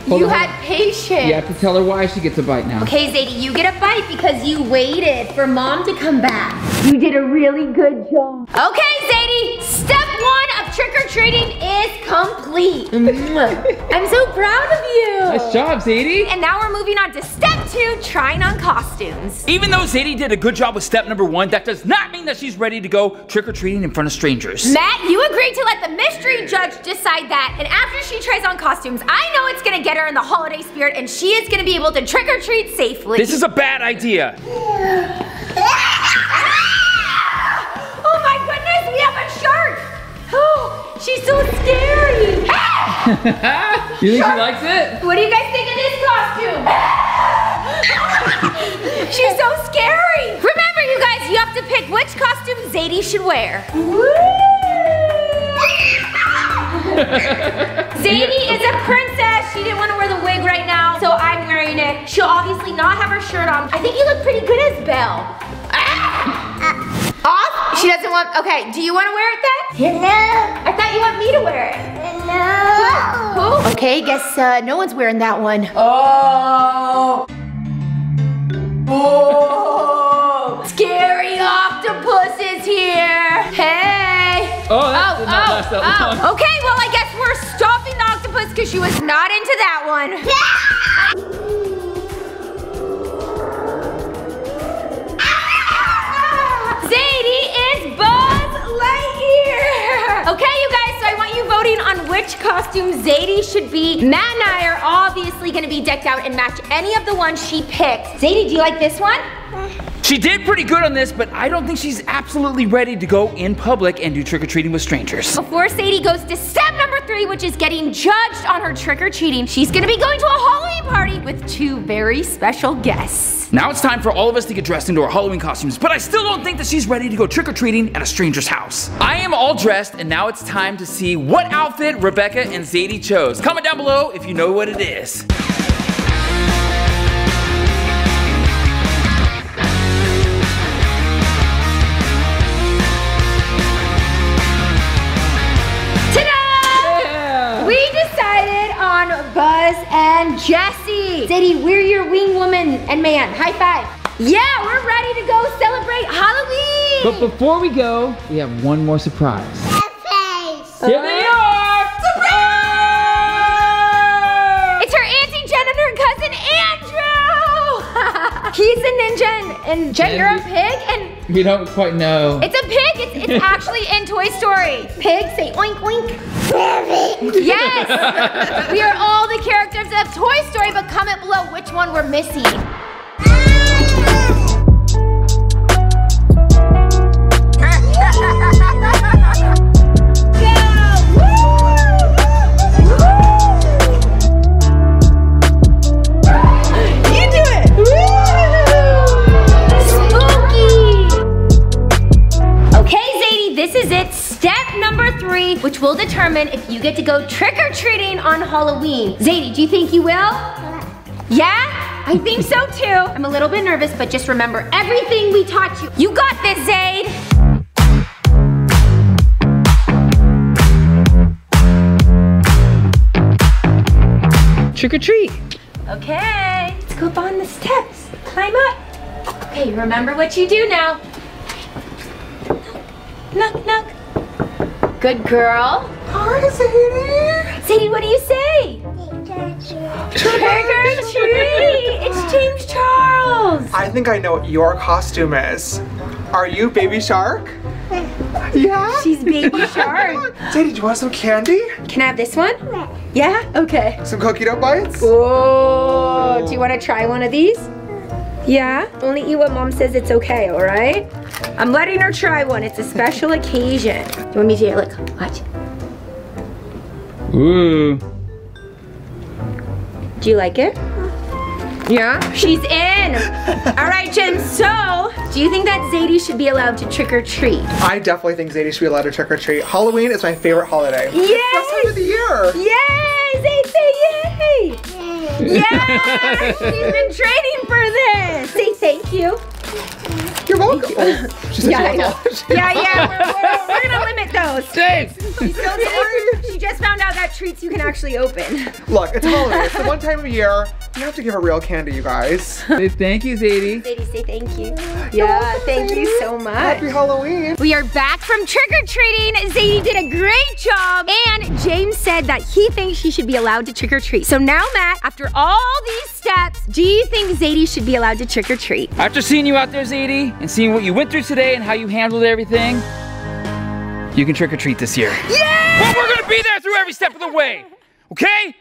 Hold you on. had patience. You have to tell her why she gets a bite now. Okay, Zadie, you get a bite because you waited for Mom to come back. You did a really good job. Okay, Zadie, step one of trick-or-treating is complete. I'm so proud of you. Nice job, Zadie. And now we're moving on to step two, trying on costumes. Even though Zadie did a good job with step number one, that does not mean that she's ready to go trick-or-treating in front of strangers. Matt, you agreed to let the mystery judge decide that, and after she tries on costumes, I know it's gonna get her in the holiday spirit, and she is gonna be able to trick or treat safely. This is a bad idea. Oh my goodness, we have a shark! Oh, she's so scary! You think shark. She likes it? What do you guys think of this costume? She's so scary! to pick which costume Zadie should wear. Woo! Zadie is a princess. She didn't want to wear the wig right now, so I'm wearing it. She'll obviously not have her shirt on. I think you look pretty good as Belle. Ah! Uh, Off? She doesn't want, okay, do you want to wear it then? No. I thought you want me to wear it. No. Who? Okay, guess uh, no one's wearing that one. Oh. Oh. Scary octopus is here. Hey. Oh, that did not last that long. Oh. Okay, well, I guess we're stopping the octopus because she was not into that one. Zadie is Buzz Lightyear. Okay, you guys, so I want you voting on which costume Zadie should be. Matt and I are obviously gonna be decked out and match any of the ones she picked. Zadie, do you like this one? She did pretty good on this, but I don't think she's absolutely ready to go in public and do trick-or-treating with strangers. Before Zadie goes to step number three, which is getting judged on her trick-or-treating, she's gonna be going to a Halloween party with two very special guests. Now it's time for all of us to get dressed into our Halloween costumes, but I still don't think that she's ready to go trick-or-treating at a stranger's house. I am all dressed, and now it's time to see what outfit Rebecca and Zadie chose. Comment down below if you know what it is. Buzz and Jesse. Zadie, we're your wing woman and man. High five. Yeah, we're ready to go celebrate Halloween. But before we go, we have one more surprise. Surprise. Here they are. Surprise! It's her Auntie Jen and her cousin Andrew. He's a ninja and, and Jen, you're a pig and- We don't quite know. It's a pig. It's, it's actually in Toy Story. Pig, say oink, oink. Yes! We are all the characters of Toy Story, but comment below which one we're missing. Which will determine if you get to go trick-or-treating on Halloween. Zadie, do you think you will? Yeah. Yeah? I think so too. I'm a little bit nervous, but just remember everything we taught you. You got this, Zadie. Trick-or-treat. Okay, let's go up on the steps. Climb up. Okay, remember what you do now. Knock, knock. Good girl. Hi, Zadie. Zadie, what do you say? Trick or treat. It's James Charles. I think I know what your costume is. Are you Baby Shark? Yeah. She's Baby Shark. Zadie, do you want some candy? Can I have this one? Yeah? Okay. Some cookie dough bites? Oh. Do you want to try one of these? Yeah? Only eat what mom says it's okay, all right? I'm letting her try one. It's a special occasion. Do you want me to take a look? Watch. Ooh. Do you like it? Yeah? She's in. All right, Jen, so do you think that Zadie should be allowed to trick or treat? I definitely think Zadie should be allowed to trick or treat. Halloween is my favorite holiday. Yay! Best time of the year. Yay! Zadie, say yay! Yeah! She's been training for this! Say thank you. You're welcome. You. Oh, she said yeah, I know. yeah, yeah, we're, we're, we're gonna limit those. Thanks! She, still didn't, she just found out that treats you can actually open. Look, it's holiday. It's the one time of year. You have to give her real candy, you guys. Say thank you, Zadie. Zadie, say thank you. You're yeah, welcome, thank Zadie. You so much. Happy Halloween. We are back from trick-or-treating. Zadie did a great job. And James said that he thinks she should be allowed to trick-or-treat. So now, Matt, after all these steps, do you think Zadie should be allowed to trick-or-treat? After seeing you out there, Zadie, and seeing what you went through today and how you handled everything, you can trick-or-treat this year. Yeah! But we're gonna be there through every step of the way, okay?